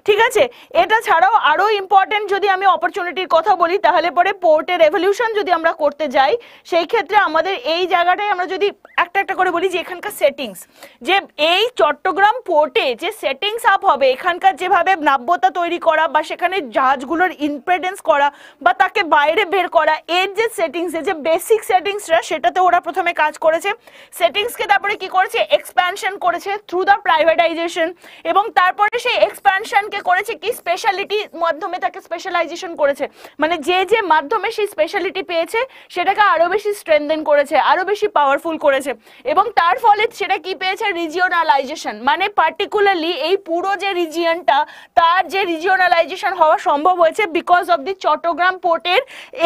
ঠিক আছে, এটা ছাড়াও আরও ইম্পর্টেন্ট যদি আমি অপরচুনিটির কথা বলি তাহলে পরে পোর্টের রেভলিউশন যদি আমরা করতে যাই সেই ক্ষেত্রে আমাদের এই জায়গাটাই আমরা যদি একটা একটা করে বলি যে এখানকার সেটিংস, যে এই চট্টগ্রাম পোর্টে যে সেটিংস আপ হবে, এখানকার যেভাবে নাব্যতা তৈরি করা বা সেখানে জাহাজগুলোর ইম্পেডেন্স করা বা তাকে বাইরে বের করা, এর যে সেটিংস যে বেসিক সেটিংসটা সেটাতে ওরা প্রথমে কাজ করেছে। সেটিংসকে তারপরে কি করেছে? এক্সপ্যানশন করেছে থ্রু দ্য প্রাইভেটাইজেশন এবং তারপরে সেই এক্সপ্যানশনকে করেছে কি স্পেশালিটির মাধ্যমে, তাকে স্পেশালাইজেশন করেছে। মানে যে যে মাধ্যমে সেই স্পেশালিটি পেয়েছে সেটাকে আরও বেশি স্ট্রেনদেন করেছে, আরও বেশি পাওয়ারফুল করেছে এবং তার ফলে সেটা কি পেয়েছে? রিজিওনালাইজেশন। মানে পার্টিকুলারলি এই পুরো যে রিজিয়নটা তার যে রিজিওনালাইজেশন হওয়া সম্ভব হয়েছে বিকজ অফ দি চট্টগ্রাম পোর্টের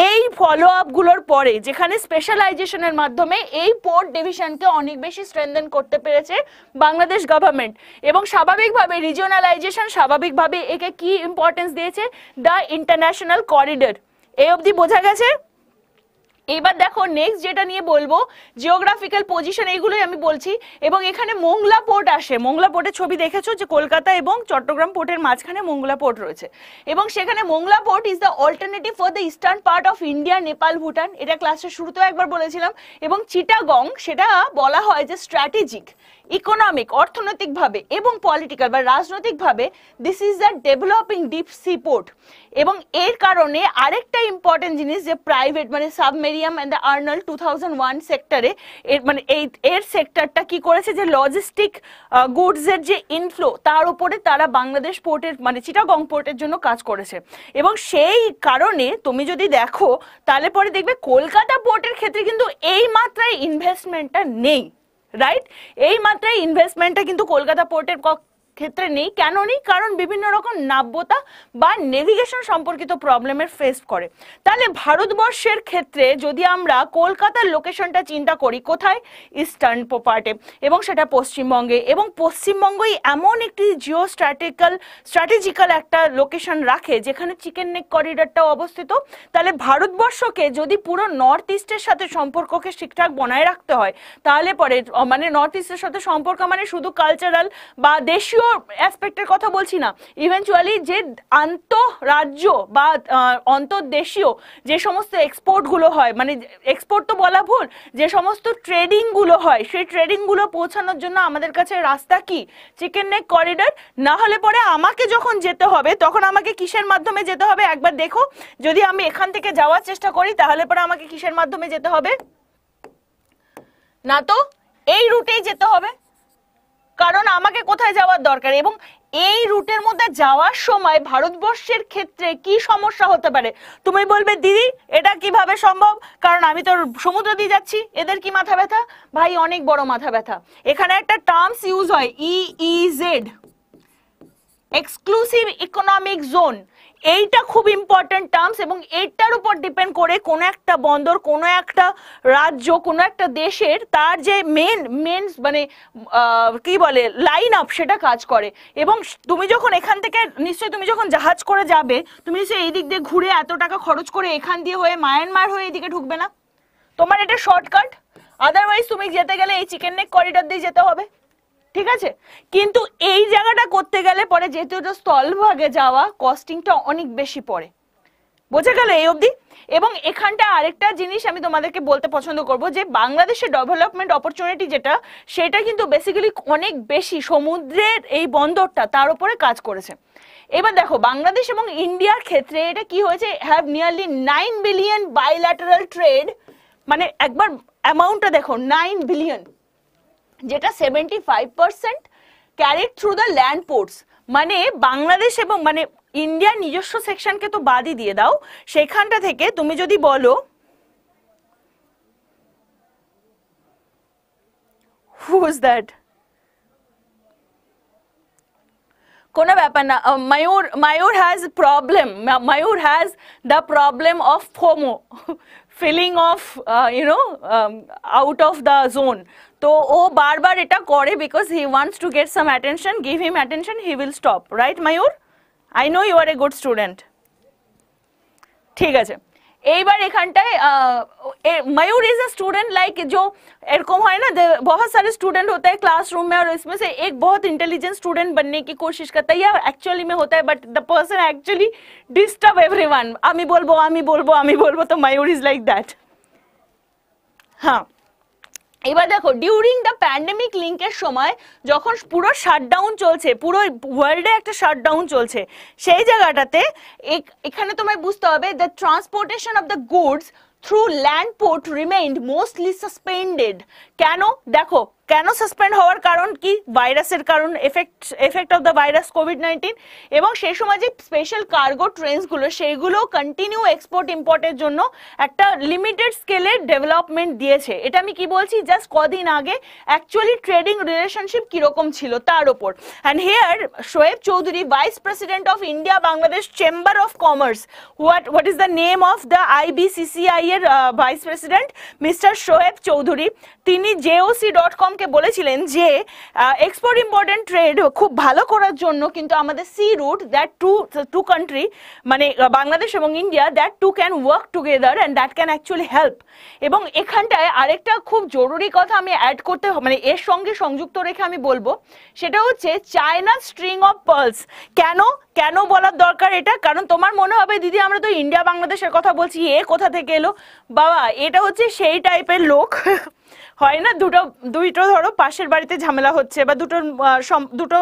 এই ফলো আপগুলোর পরে, যেখানে স্পেশালাইজেশনের মাধ্যমে এই পোর্ট ডিভিশনকে অনেক বেশি স্ট্রেনদেন করতে পেরেছে বাংলাদেশ গভর্নমেন্ট। এবং স্বাভাবিকভাবে রিজিওনালাইজেশন স্বাভাবিকভাবে একে কি ইম্পর্টেন্স দিয়েছে? The international corridor. এই অবধি বোঝা গেছে? এবার দেখো নেক্সট যেটা নিয়ে বলবো জিওগ্রাফিক্যাল পজিশন, এইগুলোই আমি বলছি। এবং এখানে মংলা পোর্ট আসে, মংলা পোর্টের ছবি দেখেছো যে কলকাতা এবং চট্টগ্রাম পোর্টের মাঝখানে মংলা পোর্ট রয়েছে এবং সেখানে Mongla port is the alternative for the eastern part of India, Nepal, Bhutan. এটা ক্লাসের শুরুতেও একবার বলেছিলাম। এবং চিটাগং সেটা বলা হয় যে স্ট্র্যাটেজিক, ইকোনমিক, অর্থনৈতিকভাবে এবং পলিটিক্যাল বা রাজনৈতিকভাবে this is the developing deep sea port. এবং এর কারণে আরেকটা ইম্পর্টেন্ট জিনিস যে প্রাইভেট মানে সাবমেরিয়াম অ্যান্ড দ্য আর্নাল 2001 সেক্টরে মানে এর সেক্টরটা কি করেছে যে লজিস্টিক গুডসের যে ইনফ্লো তার উপরে তারা বাংলাদেশ পোর্টের মানে চিটাগং পোর্টের জন্য কাজ করেছে। এবং সেই কারণে তুমি যদি দেখো তাহলে পরে দেখবে কলকাতা পোর্টের ক্ষেত্রে কিন্তু এই মাত্রায় ইনভেস্টমেন্টটা নেই, রাইট? এই মাত্রায় ইনভেস্টমেন্টটা কিন্তু কলকাতা পোর্টের ক্ষেত্রে নেই। কেন নেই? কারণ বিভিন্ন রকম নাব্যতা বা নেভিগেশন সম্পর্কিত প্রবলেমের ফেস করে। তাহলে ভারতবর্ষের ক্ষেত্রে যদি আমরা কলকাতার লোকেশনটা চিন্তা করি কোথায়? ইস্টার্ন পার্টে এবং সেটা পশ্চিমবঙ্গে। এবং পশ্চিমবঙ্গই এমন একটি জিও স্ট্র্যাটেজিক্যাল একটা লোকেশন রাখে যেখানে চিকেন নেক করিডরটাও অবস্থিত। তাহলে ভারতবর্ষকে যদি পুরো নর্থ ইস্টের সাথে সম্পর্ককে ঠিকঠাক বনায় রাখতে হয় তাহলে পরে মানে নর্থ ইস্টের সাথে সম্পর্ক মানে শুধু কালচারাল বা দেশীয় অ্যাসপেক্টের কথা বলছি না, ইভেন্চুয়ালি যে আন্তঃরাজ্য বা অন্তর্দেশীয় যে সমস্ত এক্সপোর্টগুলো হয় মানে এক্সপোর্ট তো বলা ভুল, যে সমস্ত ট্রেডিংগুলো হয় সেই ট্রেডিংগুলো পৌঁছানোর জন্য আমাদের কাছে রাস্তা কি? Chicken neck corridor. না হলে পরে আমাকে যখন যেতে হবে তখন আমাকে কিসের মাধ্যমে যেতে হবে? একবার দেখো যদি আমি এখান থেকে যাওয়ার চেষ্টা করি তাহলে পরে আমাকে কিসের মাধ্যমে যেতে হবে? না তো এই রুটেই যেতে হবে, কারণ আমাকে কোথায় যাওয়ার দরকার? এবং এই রুটের মধ্যে যাওয়ার সময় ভারতবর্ষের ক্ষেত্রে কি সমস্যা হতে পারে? তুমি বলবে দিদি এটা কিভাবে সম্ভব, কারণ আমি তো সমুদ্র দিয়ে যাচ্ছি, এদের কি মাথা ব্যথা? ভাই অনেক বড় মাথা ব্যথা। এখানে একটা টার্মস ইউজ হয় ইইজেড, exclusive economic zone এইটা খুব ইম্পর্টেন্ট টার্মস এবং এটার উপর ডিপেন্ড করে কোন একটা বন্দর কোন একটা রাজ্য কোন একটা দেশের তার যে মেন মানে কি বলে লাইন আপ সেটা কাজ করে এবং তুমি যখন এখান থেকে নিশ্চয়ই তুমি যখন জাহাজ করে যাবে তুমি নিশ্চয়ই এই দিক দিয়ে ঘুরে এত টাকা খরচ করে এখান দিয়ে হয়ে মায়ানমার হয়ে এদিকে ঢুকবে না তোমার এটা শর্টকাট আদারওয়াইজ তুমি যেতে গেলে এই চিকেন নেক করিডর দিয়ে যেতে হবে ঠিক আছে কিন্তু এই জায়গাটা করতে গেলে পরে যেহেতু এটা স্থলভাগে যাওয়া কস্টিংটা অনেক বেশি পড়ে বোঝা গেল এই অবধি এবং এখানটা আরেকটা জিনিস আমি তোমাদেরকে বলতে পছন্দ করব যে বাংলাদেশের ডেভেলপমেন্ট অপরচুনিটি যেটা সেটা কিন্তু বেসিক্যালি অনেক বেশি সমুদ্রের এই বন্দরটা তার উপরে কাজ করেছে এবার দেখো বাংলাদেশ এবং ইন্ডিয়ার ক্ষেত্রে এটা কি হয়েছে have nearly 9 billion bilateral trade মানে একবার অ্যামাউন্টটা দেখো 9 বিলিয়ন যেটা 75% carried through the land ports মানে বাংলাদেশ এবং মানে ইন্ডিয়া নিজস্ব সেকশনকে তো বাদই দিয়ে দাও সেখানটা থেকে তুমি যদি বলো হু ইজ দ্যাট কোন ব্যাপার না Mayur has the problem of FOMO feeling of out of the zone to o bar bar eta kore because he wants to get some attention give him attention he will stop right Mayur I know you are a good student thik ache eibar ekhantai Mayur is a student like jo erkom hoy na bahut sare student hote hai classroom mein aur isme se ek bahut intelligent student banne ki koshish karta hai ya actually mein hota hai but the person actually disturb everyone ami bolbo to Mayur is like that ha এবার দেখো ডিউরিং দ্য প্যান্ডেমিক লিঙ্কের সময় যখন পুরো শাটডাউন চলছে পুরো ওয়ার্ল্ডে একটা শাটডাউন চলছে সেই জায়গাটাতে এখানে তোমায় বুঝতে হবে the transportation of the goods through land port remained mostly suspended কেন দেখো কেন সাসপেন্ড হওয়ার কারণ কি ভাইরাসের কারণ effect of the virus COVID-19 এবং সেই সময় যে স্পেশাল কার্গো ট্রেনসগুলো সেইগুলো কন্টিনিউ এক্সপোর্ট ইম্পোর্টের জন্য একটা লিমিটেড স্কেলে ডেভেলপমেন্ট দিয়েছে এটা আমি কি বলছি জাস্ট কদিন আগে অ্যাকচুয়ালি ট্রেডিং রিলেশনশিপ কীরকম ছিল তার ওপর and here Shoaib Chowdhury vice president of India Bangladesh chamber of commerce what is the name of the IBCCI এর vice president mister Shoaib Chowdhury তিনি JOC.com কে বলেছিলেন যে এক্সপোর্ট ইম্পোর্টেন্ট ট্রেড খুব ভালো করার জন্য কিন্তু আমাদের sea route that two country মানে বাংলাদেশ এবং India that two can work together and that can actually help এবং এখানটায় আরেকটা খুব জরুরি কথা আমি অ্যাড করতে মানে এর সঙ্গে সংযুক্ত রেখে আমি বলবো সেটা হচ্ছে চায়না স্ট্রিং অফ পার্লস কেন কেন বলার দরকার এটা কারণ তোমার মনে হবে দিদি আমরা তো ইন্ডিয়া বাংলাদেশের কথা বলছি এ কোথা থেকে এলো বাবা এটা হচ্ছে সেই টাইপের লোক হয় না দুটো ধরো পাশের বাড়িতে ঝামেলা হচ্ছে বা দুটো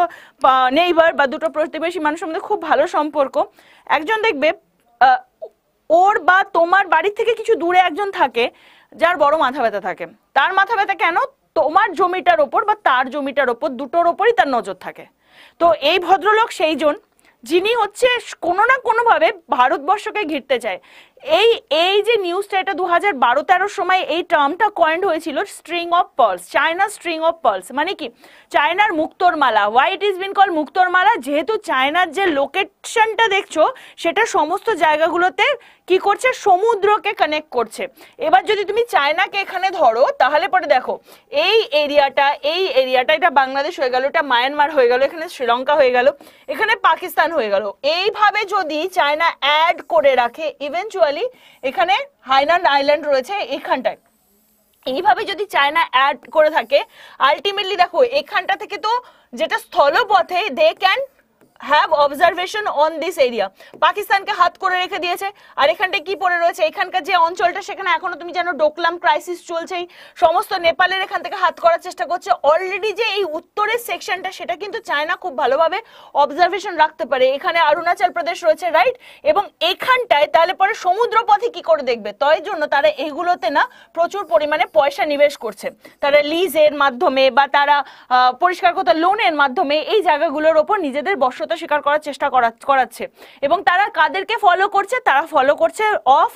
নেইবার বা দুটো প্রতিবেশী মানুষের মধ্যে খুব ভালো সম্পর্ক একজন দেখবে ওর বা তোমার বাড়ি থেকে কিছু দূরে একজন থাকে যার বড় মাথা ব্যথা থাকে তার মাথা ব্যথা কেন তোমার জমিটার ওপর বা তার জমিটার ওপর দুটোর ওপরই তার নজর থাকে তো এই ভদ্রলোক সেইজন যিনি হচ্ছে কোনো না কোনোভাবে ভারতবর্ষকে ঘিরতে চায় এই এই যে নিউজটা এটা 2012-13 সময় এই টার্মটা কয়েন্ড হয়েছিল string of pearls China string of pearls মানে কি চায়নার মুক্তোরমালা why it is been call মুক্তোরমালা যেহেতু চায়নার যে লোকেশনটা দেখছো সেটা সমস্ত জায়গাগুলোতে কি করছে সমুদ্রকে কানেক্ট করছে এবার যদি তুমি চায়নাকে এখানে ধরো তাহলে পরে দেখো এই এরিয়াটা এটা বাংলাদেশ হয়ে গেল এটা মায়ানমার হয়ে গেল এখানে শ্রীলঙ্কা হয়ে গেল এখানে পাকিস্তান হয়ে গেল এইভাবে যদি চায়না অ্যাড করে রাখে ইভেন্চুয়ালি এখানে হাইনান আইল্যান্ড রয়েছে এখানটায় এইভাবে যদি চায়না অ্যাড করে থাকে আলটিমেটলি দেখো এখানটা থেকে তো যেটা স্থলপথে they can have observation on this area পাকিস্তানকে হাত করে রেখে দিয়েছে আর এখানটা কি পড়ে রয়েছে এখানকার যে অঞ্চলটা সেখানে এখনো তুমি জানো ডোকলাম ক্রাইসিস চলছেই সমস্ত নেপালের এখান থেকে হাত করার চেষ্টা করছে অলরেডি যে এই উত্তরের সেকশনটা সেটা কিন্তু চায়না খুব ভালোভাবে অবজারভেশন রাখতে পারে এখানে অরুণাচল প্রদেশ রয়েছে রাইট এবং এখানটায় তাহলে পরে সমুদ্র পথে কি করে দেখবে তাই জন্য তারা এগুলোতে না প্রচুর পরিমাণে পয়সা নিবেশ করছে তারা লিজের মাধ্যমে বা তারা পরিষ্কার কথা লোনের মাধ্যমে এই জায়গাগুলোর ওপর নিজেদের বসত স্বীকার করার চেষ্টা করাচ্ছে এবং তারা কাদেরকে ফলো করছে তারা ফলো করছে অফ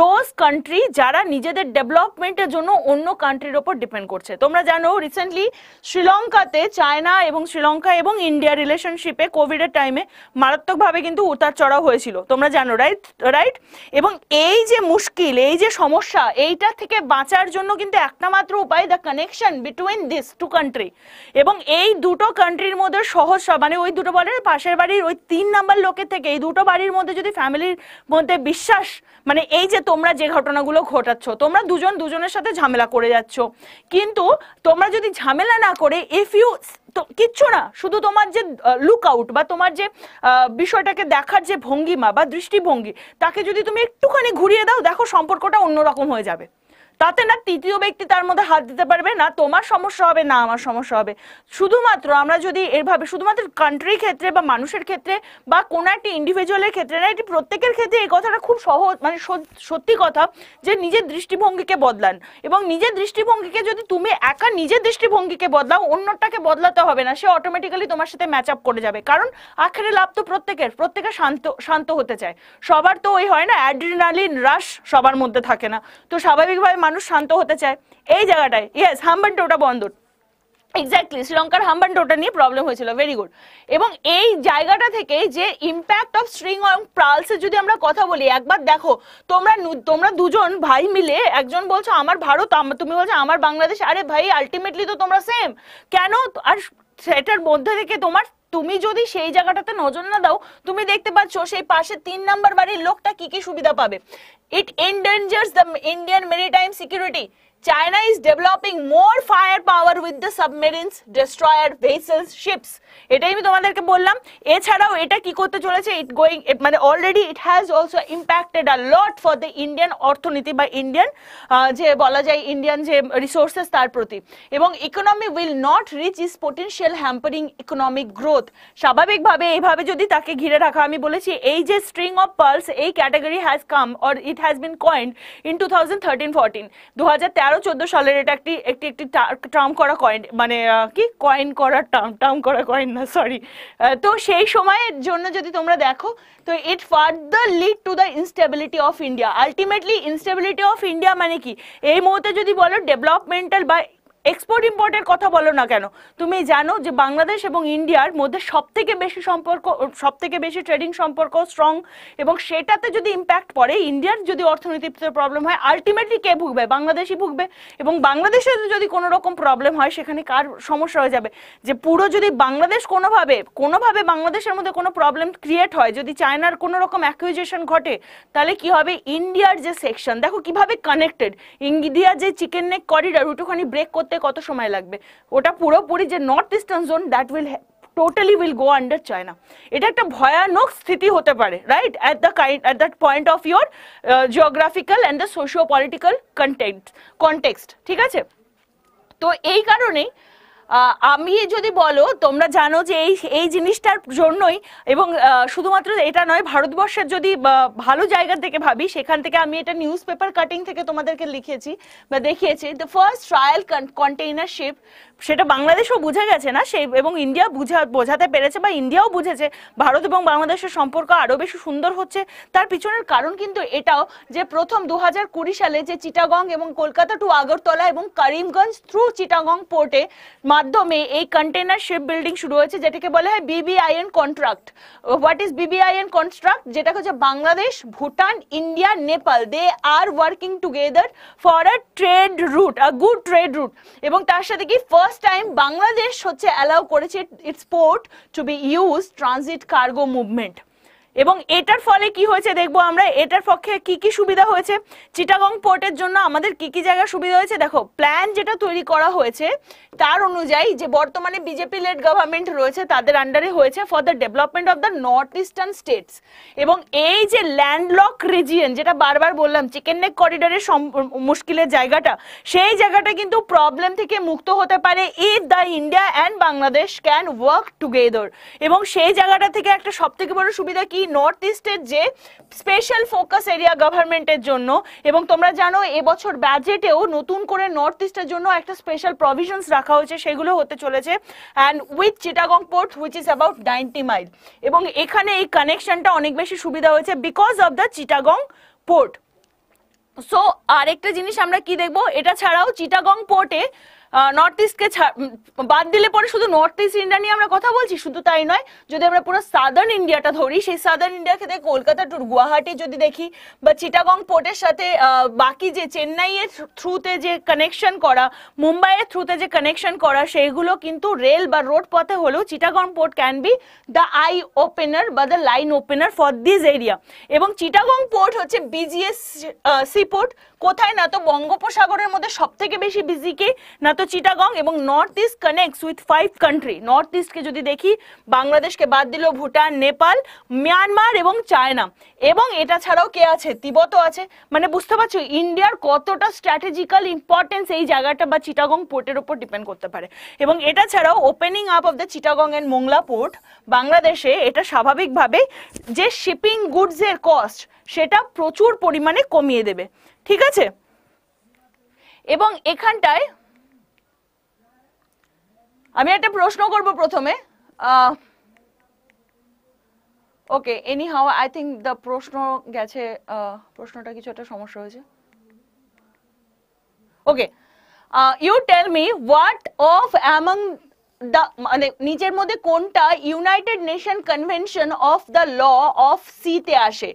those country যারা নিজেদের ডেভেলপমেন্টের জন্য অন্য কান্ট্রির উপর ডিপেন্ড করছে। তোমরা জানো রিসেন্টলি শ্রীলঙ্কাতে চায়না এবং শ্রীলঙ্কা এবং ইন্ডিয়া রিলেশনশিপে কোভিডের টাইমে মারাত্মকভাবে কিন্তু উতারচড়াও হয়েছিল, তোমরা জানো, রাইট। এবং এই যে মুশকিল, এই যে সমস্যা, এইটা থেকে বাঁচার জন্য কিন্তু একটা মাত্র উপায় the connection between this two country. এবং এই দুটো কান্ট্রির মধ্যে সহজ, মানে ওই দুটো বলের পাশের বাড়ির ওই 3 নম্বর লোকের থেকে এই দুটো বাড়ির মধ্যে যদি ফ্যামিলির মধ্যে বিশ্বাস, মানে এই যে তোমরা যে ঘটনাগুলো ঘটাচ্ছ, তোমরা দুজন দুজনের সাথে ঝামেলা করে যাচ্ছ, কিন্তু তোমরা যদি ঝামেলা না করে ইফ ইউ কিচ্ছু না, শুধু তোমার যে লুক আউট বা তোমার যে বিষয়টাকে দেখার যে ভঙ্গিমা বা দৃষ্টিভঙ্গি, তাকে যদি তুমি একটুখানি ঘুরিয়ে দাও, দেখো সম্পর্কটা অন্যরকম হয়ে যাবে। তাতে না তৃতীয় ব্যক্তি তার মধ্যে হাত দিতে পারবে, না তোমার সমস্যা হবে, না আমার সমস্যা হবে। শুধুমাত্র আমরা যদি এভাবে শুধুমাত্র কান্ট্রির ক্ষেত্রে বা মানুষের ক্ষেত্রে বা কোনো একটি ইন্ডিভিজুয়ালের ক্ষেত্রে না, এটি প্রত্যেকের ক্ষেত্রে এই কথাটা খুব সহজ, মানে সত্যি কথা যে নিজের দৃষ্টিভঙ্গিকে বদলান। এবং নিজের দৃষ্টিভঙ্গিকে যদি তুমি একা নিজের দৃষ্টিভঙ্গিকে বদলাও, অন্যটাকে বদলাতে হবে না, সে অটোমেটিক্যালি তোমার সাথে ম্যাচ আপ করে যাবে। কারণ আখেরে লাভ তো প্রত্যেকের, প্রত্যেকে শান্ত হতে চায়। সবার তো ওই হয় না অ্যাড্রিনালিন রাশ সবার মধ্যে থাকে না, তো স্বাভাবিকভাবে মানুষ শান্ত হতে চায়। এই জায়গাটায় ইয়েস হাম্বানটোটা বন্দর, এক্স্যাক্টলি শ্রীলঙ্কার হাম্বানটোটা নিয়ে প্রবলেম হয়েছিল, ভেরি গুড। এবং এই জায়গাটা থেকে যে ইম্প্যাক্ট অফ স্ট্রিং এবং পালসে যদি আমরা কথা বলি, একবার দেখো তোমরা দুজন ভাই মিলে, একজন বলছো আমার ভারত, তুমি বলছো আমার বাংলাদেশ, আরে ভাই আলটিমেটলি তো তোমরা সেম কেন? আর সেটার মধ্যে থেকে তুমি যদি সেই জায়গাটাতে নজর না দাও, তুমি দেখতে পাচ্ছ সেই পাশে 3 নম্বর বাড়ির লোকটা কি সুবিধা পাবে। It endangers the Indian maritime security. China is developing more firepower with the submarines, destroyer vessels, ships. এটাই আমি তোমাদেরকে বললাম। এছাড়াও এটা কি করতে চলেছে, it going, মানে already it has also impacted a lot for the Indian অর্থনীতি বা Indian যে বলা যায় Indian যে resources তার প্রতি। এবং economy will not reach its potential, hampering economic growth. স্বাভাবিকভাবে এইভাবে যদি তাকে ঘিরে রাখা, আমি বলেছি এই যে string of pearls, এই category has come or it has been coined in 2013-14, 2013-14 সালের এটা একটি টার্ম করা কয়েন, মানে কি কয়েন করা টার্ম করা কয়েন না, সরি। তো সেই সময়ের জন্য যদি তোমরা দেখো, তো it further lead to the instability of India. Ultimately instability of India মানে কি, এই মুহূর্তে যদি বলো ডেভেলপমেন্টাল বা এক্সপোর্ট ইম্পোর্টের কথা বলো না কেন, তুমি জানো যে বাংলাদেশ এবং ইন্ডিয়ার মধ্যে সব থেকে বেশি ট্রেডিং সম্পর্ক স্ট্রং, এবং সেটাতে যদি ইম্প্যাক্ট পড়ে, ইন্ডিয়ার যদি অর্থনীতিতে প্রবলেম হয়, আলটিমেটলি কে ভুগবে? বাংলাদেশই ভুগবে। এবং বাংলাদেশের যদি কোনো রকম প্রবলেম হয়, সেখানে কার সমস্যা হয়ে যাবে? যে পুরো যদি বাংলাদেশ কোনোভাবে বাংলাদেশের মধ্যে কোনো প্রবলেম ক্রিয়েট হয়, যদি চায়নার কোনো রকম অ্যাকুইজিশন ঘটে, তাহলে কি হবে? ইন্ডিয়ার যে সেকশন, দেখো কিভাবে কানেক্টেড, ইন্ডিয়ার যে চিকেন নেক করিডর, ওটুখানি ব্রেক করতে কত সময় লাগবে, ওটা পুরোপুরি যে north eastern zone, that will totally will go under China. এটা একটা ভয়ানক স্থিতি হতে পারে, right, at that point of your geographical and the socio political context, ঠিক আছে। তো এই কারণেই আমি যদি বলো, তোমরা জানো যে এই জিনিসটার জন্যই, এবং শুধুমাত্র এটা নয়, ভারতবর্ষের যদি ভালো জায়গা থেকে ভাবি, সেখান থেকে আমি এটা নিউজ পেপার কাটিং থেকে তোমাদেরকে লিখেছি বা দেখিয়েছি, the first trial container ship, সেটা বাংলাদেশও বুঝে গেছে না সেই, এবং ইন্ডিয়া বোঝাতে পেরেছে বা ইন্ডিয়াও বুঝেছে ভারত এবং বাংলাদেশের সম্পর্ক আরও বেশি সুন্দর হচ্ছে। তার পিছনের কারণ কিন্তু এটাও যে প্রথম 2020 সালে যে চিটাগং এবং কলকাতা টু আগরতলা এবং করিমগঞ্জ থ্রু চিটাগং পোর্টে মাধ্যমে এই কন্টেইনার শিপ বিল্ডিং শুরু হয়েছে, যেটাকে বলা হয় BBIN contract. What is BBIN contract? যেটা হচ্ছে Bangladesh, Bhutan, India, Nepal, they are working together for a trade route, a good trade route. এবং তার সাথে কি ফার্স্ট টাইম বাংলাদেশ হচ্ছে অ্যালাউ করেছে its port to be use transit cargo movement. এবং এটার ফলে কি হয়েছে দেখবো আমরা, এটার পক্ষে কি সুবিধা হয়েছে, চিটাগং পোর্টের জন্য আমাদের কি জায়গা সুবিধা হয়েছে। দেখো প্ল্যান যেটা তৈরি করা হয়েছে তার অনুযায়ী, যে বর্তমানে বিজেপি লেড গভর্নমেন্ট রয়েছে তাদের আন্ডারে হয়েছে, for the development of the north eastern states. এবং এই যে ল্যান্ডলক রিজিয়ন, যেটা বারবার বললাম চিকেন নেক করিডরের মুশকিলের জায়গাটা, সেই জায়গাটা কিন্তু প্রবলেম থেকে মুক্ত হতে পারে if the India and Bangladesh can work together. এবং সেই জায়গাটা থেকে একটা সব থেকে বড় সুবিধা কি, নর্থ ইস্টের যে স্পেশাল ফোকাস এরিয়া গভর্নমেন্টের জন্য, এবং তোমরা জানো এবছর বাজেটেও নতুন করে নর্থ ইস্টের জন্য একটা স্পেশাল প্রভিশনস রাখা হয়েছে, সেগুলো হতে চলেছে and with Chittagong port which is about 90 mile. এবং এখানে এই কানেকশনটা অনেক বেশি সুবিধা হয়েছে because of the Chittagong port. So আরেকটা জিনিস আমরা কি দেখব, এটা ছাড়াও চিটাগং পোর্টে নর্থ ইস্টকে বাদ দিলে পরে শুধু নর্থ ইস্ট ইন্ডিয়া নিয়ে আমরা কথা বলছি, শুধু তাই নয়, যদি আমরা পুরো সাদার্ন ইন্ডিয়াটা ধরি, সেই সাদার্ন ইন্ডিয়ার ক্ষেত্রে কলকাতা টু গুয়াহাটি যদি দেখি বা চিটাগং পোর্টের সাথে বাকি যে চেন্নাইয়ের থ্রুতে যে কানেকশন করা, মুম্বাইয়ের থ্রুতে যে কানেকশন করা, সেইগুলো কিন্তু রেল বা রোড পথে হলেও Chittagong port can be the eye opener বা the line opener for this area. এবং চিটাগং পোর্ট হচ্ছে বিজিএস সি পোর্ট, কোথায় না তো বঙ্গোপসাগরের মধ্যে সব থেকে বেশি বিজিকে না তো চিটাগং, এবং north east connects with 5 country. North ইস্টকে যদি দেখি, বাংলাদেশকে বাদ দিল ভুটান, নেপাল, মিয়ানমার এবং চায়না, এবং এটা ছাড়াও কে আছে, তিব্বতও আছে। মানে বুঝতে পারছো ইন্ডিয়ার কতটা স্ট্র্যাটেজিক্যাল ইম্পর্টেন্স এই জায়গাটা বা চিটাগং পোর্টের উপর ডিপেন্ড করতে পারে। এবং এটা ছাড়াও opening up of the Chittagong and Mongla port বাংলাদেশে, এটা স্বাভাবিকভাবে যে শিপিং গুডসের কস্ট সেটা প্রচুর পরিমাণে কমিয়ে দেবে, ঠিক আছে। এবং এখানটায় আমি একটা প্রশ্ন করব প্রথমে, okay any how I think the প্রশ্ন গেছে, প্রশ্নটা কিছু একটা সমস্যা হয়েছে। Okay you tell me what of among the, মানে নিচের মধ্যে কোনটা United nation convention of the law of সিতে আসে?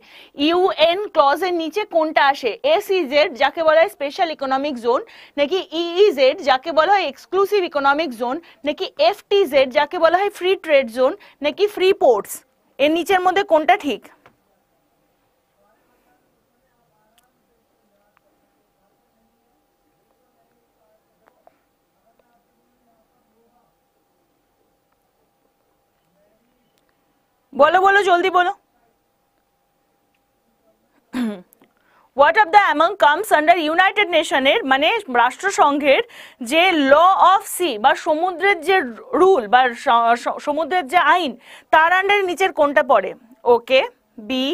ইউএন ক্লজের নিচে কোনটা আসে? এসইজেড যাকে বলা হয় স্পেশাল ইকোনমিক জোন, নাকি ইইজেড যাকে বলা হয় এক্সক্লুসিভ ইকোনমিক জোন, নাকি এফটিজেড যাকে বলা হয় ফ্রি ট্রেড জোন, নাকি ফ্রি পোর্টস? এর নিচের মধ্যে কোনটা ঠিক? বলো বলো জলদি বলো। What of the among comes under United নেশনের, মানে রাষ্ট্রসংঘের যে ল অফ সি বা সমুদ্রের যে রুল বা সমুদ্রের যে আইন, তার আন্ডারে নিচের কোনটা পড়ে? Okay B,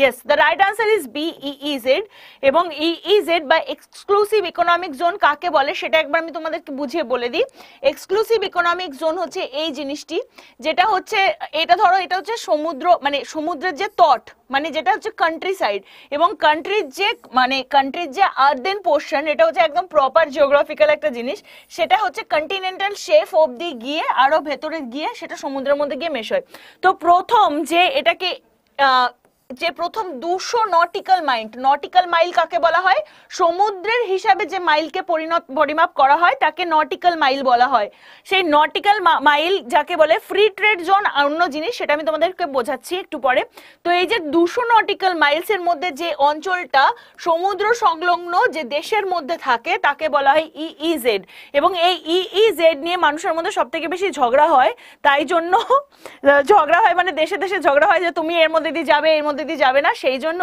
yes the right answer is B, EEZ. এবং ইইজেড বা এক্সক্লুসিভ ইকোনমিক জোন কাকে বলে সেটা একবার আমি তোমাদেরকে বুঝিয়ে বলে দিই। এক্সক্লুসিভ ইকোনমিক জোন হচ্ছে এই জিনিসটি যেটা হচ্ছে, এটা ধরো এটা হচ্ছে সমুদ্র, মানে সমুদ্রের যে তট, মানে যেটা হচ্ছে কান্ট্রি সাইড, এবং কান্ট্রির যে মানে কান্ট্রির যে আর্দেন পোর্শন, এটা হচ্ছে একদম প্রপার জিওগ্রাফিক্যাল একটা জিনিস, সেটা হচ্ছে কন্টিনেন্টাল শেফ অবধি গিয়ে আরও ভেতরে গিয়ে সেটা সমুদ্রের মধ্যে গিয়ে মেশ হয়। তো প্রথম যে এটাকে যে প্রথম 200 নটিক্যাল মাইল, নটিক্যাল মাইল কাকে বলা হয়? সমুদ্রের হিসাবে যে মাইলকে পরিমাপ করা হয় তাকে নটিক্যাল মাইল বলা হয়। সেই নটিক্যাল মাইল যাকে বলে ফ্রি ট্রেড জোন আর অন্য জিনিস, সেটা আমি তোমাদেরকে বোঝাচ্ছি একটু পরে। তো এই যে 200 নটিক্যাল মাইলস এর মধ্যে যে অঞ্চলটা সমুদ্র সংলগ্ন যে দেশের মধ্যে থাকে তাকে বলা হয় ইইজেড। এবং এই ইইজেড নিয়ে মানুষের মধ্যে সব থেকে বেশি ঝগড়া হয়, তাই জন্য ঝগড়া হয় মানে দেশে দেশে ঝগড়া হয় যে তুমি এর মধ্যে দিয়ে যাবে, এর মধ্যে দিয়ে যাবে না। সেই জন্য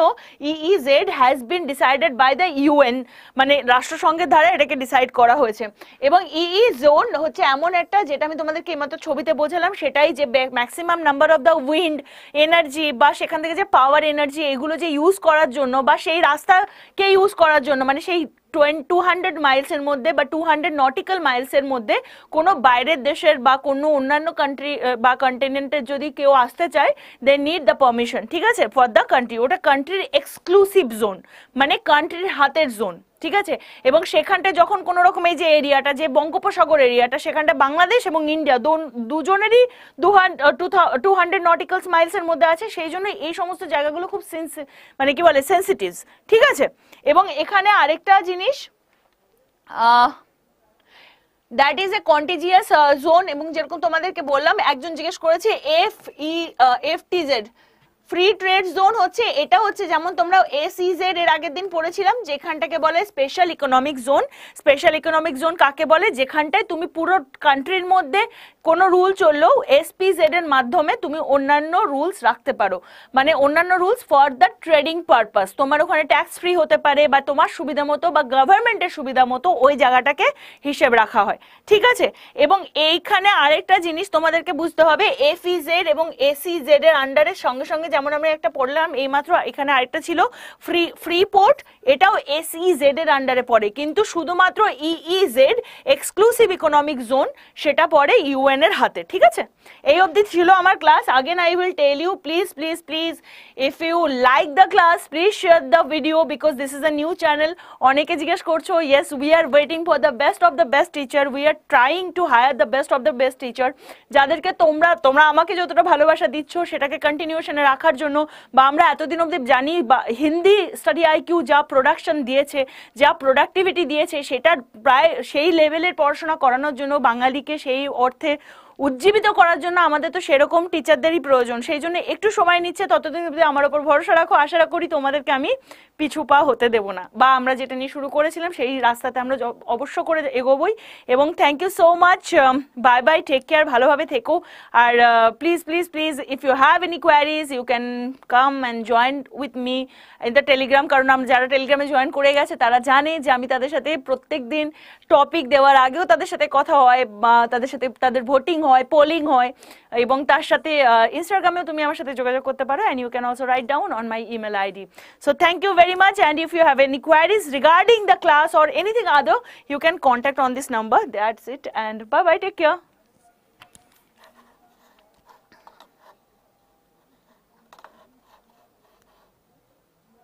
EEZ has been decided by the UN, মানে রাষ্ট্রসংঘের দ্বারা এটাকে ডিসাইড করা হয়েছে। এবং ইই জোন হচ্ছে এমন একটা, যেটা আমি তোমাদেরকে এইমাত্র ছবিতে বোঝালাম, সেটাই যে maximum number of the wind energy বা সেখান থেকে যে পাওয়ার এনার্জি এগুলো যে ইউজ করার জন্য বা সেই রাস্তাকে ইউজ করার জন্য, মানে সেই 200 মাইলসের মধ্যে বা 200 নটিক্যাল মাইলসের মধ্যে কোনো বাইরের দেশের বা কোনো অন্যান্য কান্ট্রি বা কন্টিনেন্টের যদি কেউ আসতে চায়, দে নিড দ্য পারমিশন, ঠিক আছে, ফর দ্য কান্ট্রি। ওটা কান্ট্রির এক্সক্লুসিভ জোন, মানে কান্ট্রির হাতের জোন, ঠিক আছে। এবং সেখানটা যখন কোনো রকম এই যে এরিয়াটা, যে বঙ্গোপসাগর এরিয়াটা, সেখানটা বাংলাদেশ এবং ইন্ডিয়া দুজনেরই 200 নটিক্যাল মাইলসের মধ্যে আছে, সেই জন্য এই সমস্ত জায়গাগুলো খুব মানে কি বলে সেন্সিটিভ, ঠিক আছে। এবং এখানে আরেকটা জিনিস, that is a contiguous zone. এবং যেরকম তোমাদেরকে বললাম, একজন জিজ্ঞেস করেছে এফটিজেড ফ্রি ট্রেড জোন হচ্ছে, এটা হচ্ছে যেমন তোমরা এসইজেড এর আগের দিন পড়েছিলাম, যেখানটাকে বলে special economic zone. Special economic zone কাকে বলে? যেখানটায় তুমি পুরো কান্ট্রির মধ্যে কোনো রুল চললেও এসপিজেড এর মাধ্যমে তুমি অন্যান্য রুলস রাখতে পারো, মানে অন্যান্য rules for the trading purpose. তোমার ওখানে ট্যাক্স ফ্রি হতে পারে বা তোমার সুবিধা মতো বা গভর্নমেন্টের সুবিধা মতো ওই জায়গাটাকে হিসেব রাখা হয়, ঠিক আছে। এবং এইখানে আরেকটা জিনিস তোমাদেরকে বুঝতে হবে, এফইজেড এবং এসইজেড এর আন্ডারের সঙ্গে সঙ্গে যেমন আমরা একটা পড়লাম এইমাত্র, এখানে আরেকটা ছিল ফ্রি পোর্ট, এটাও SEZ এর আন্ডারে পড়ে, কিন্তু শুধুমাত্র EEZ এক্সক্লুসিভ ইকোনমিক জোন সেটা পড়ে UN এর হাতে। ঠিক আছে, এই অবধি ছিল আমার class. Again I will tell you, please if you like the class please share the video because this is a new channel. অনেকে জিজ্ঞেস করছো, yes we are waiting for the best of the best teacher, we are trying to hire the best of the best teacher. যাদেরকে তোমরা আমাকে যতটা ভালোবাসা দিচ্ছ সেটাকে কন্টিনিউশনে রাখার জন্য, বা আমরা এতদিন অবধি জানি হিন্দি স্টাডি IQ যা প্রোডাকশন দিয়েছে, যা প্রোডাক্টিভিটি দিয়েছে, সেটা প্রায় সেই লেভেলের পড়াশোনা করানোর জন্য, বাঙালিকে সেই অর্থে উজ্জীবিত করার জন্য আমাদের তো সেরকম টিচারদেরই প্রয়োজন। সেই জন্য একটু সময় নিচ্ছে, ততদিন অবধি আমার ওপর ভরসা রাখো। আশা করি তোমাদেরকে আমি পিছুপা হতে দেব না, বা আমরা যেটা নিয়ে শুরু করেছিলাম সেই রাস্তাতে আমরা অবশ্য করে এগোবই। এবং thank you so much, bye bye, take care, ভালোভাবে থেকো। আর please if you have any queries you can come and join with me in the Telegram, কারণ আমরা যারা টেলিগ্রামে জয়েন করে গেছে তারা জানে যে আমি তাদের সাথে প্রত্যেক দিন টপিক দেওয়ার আগেও তাদের সাথে কথা হয়, বা তাদের সাথে তাদের ভোটিং হয়, পোলিং হয়, এবং তার সাথে ইনস্টাগ্রামেও তুমি আমার সাথে যোগাযোগ করতে পারো। And you can also write down on my email ID। So thank you very much, and if you have any queries regarding the class or anything other you can contact on this number. That's it, and bye bye, take care.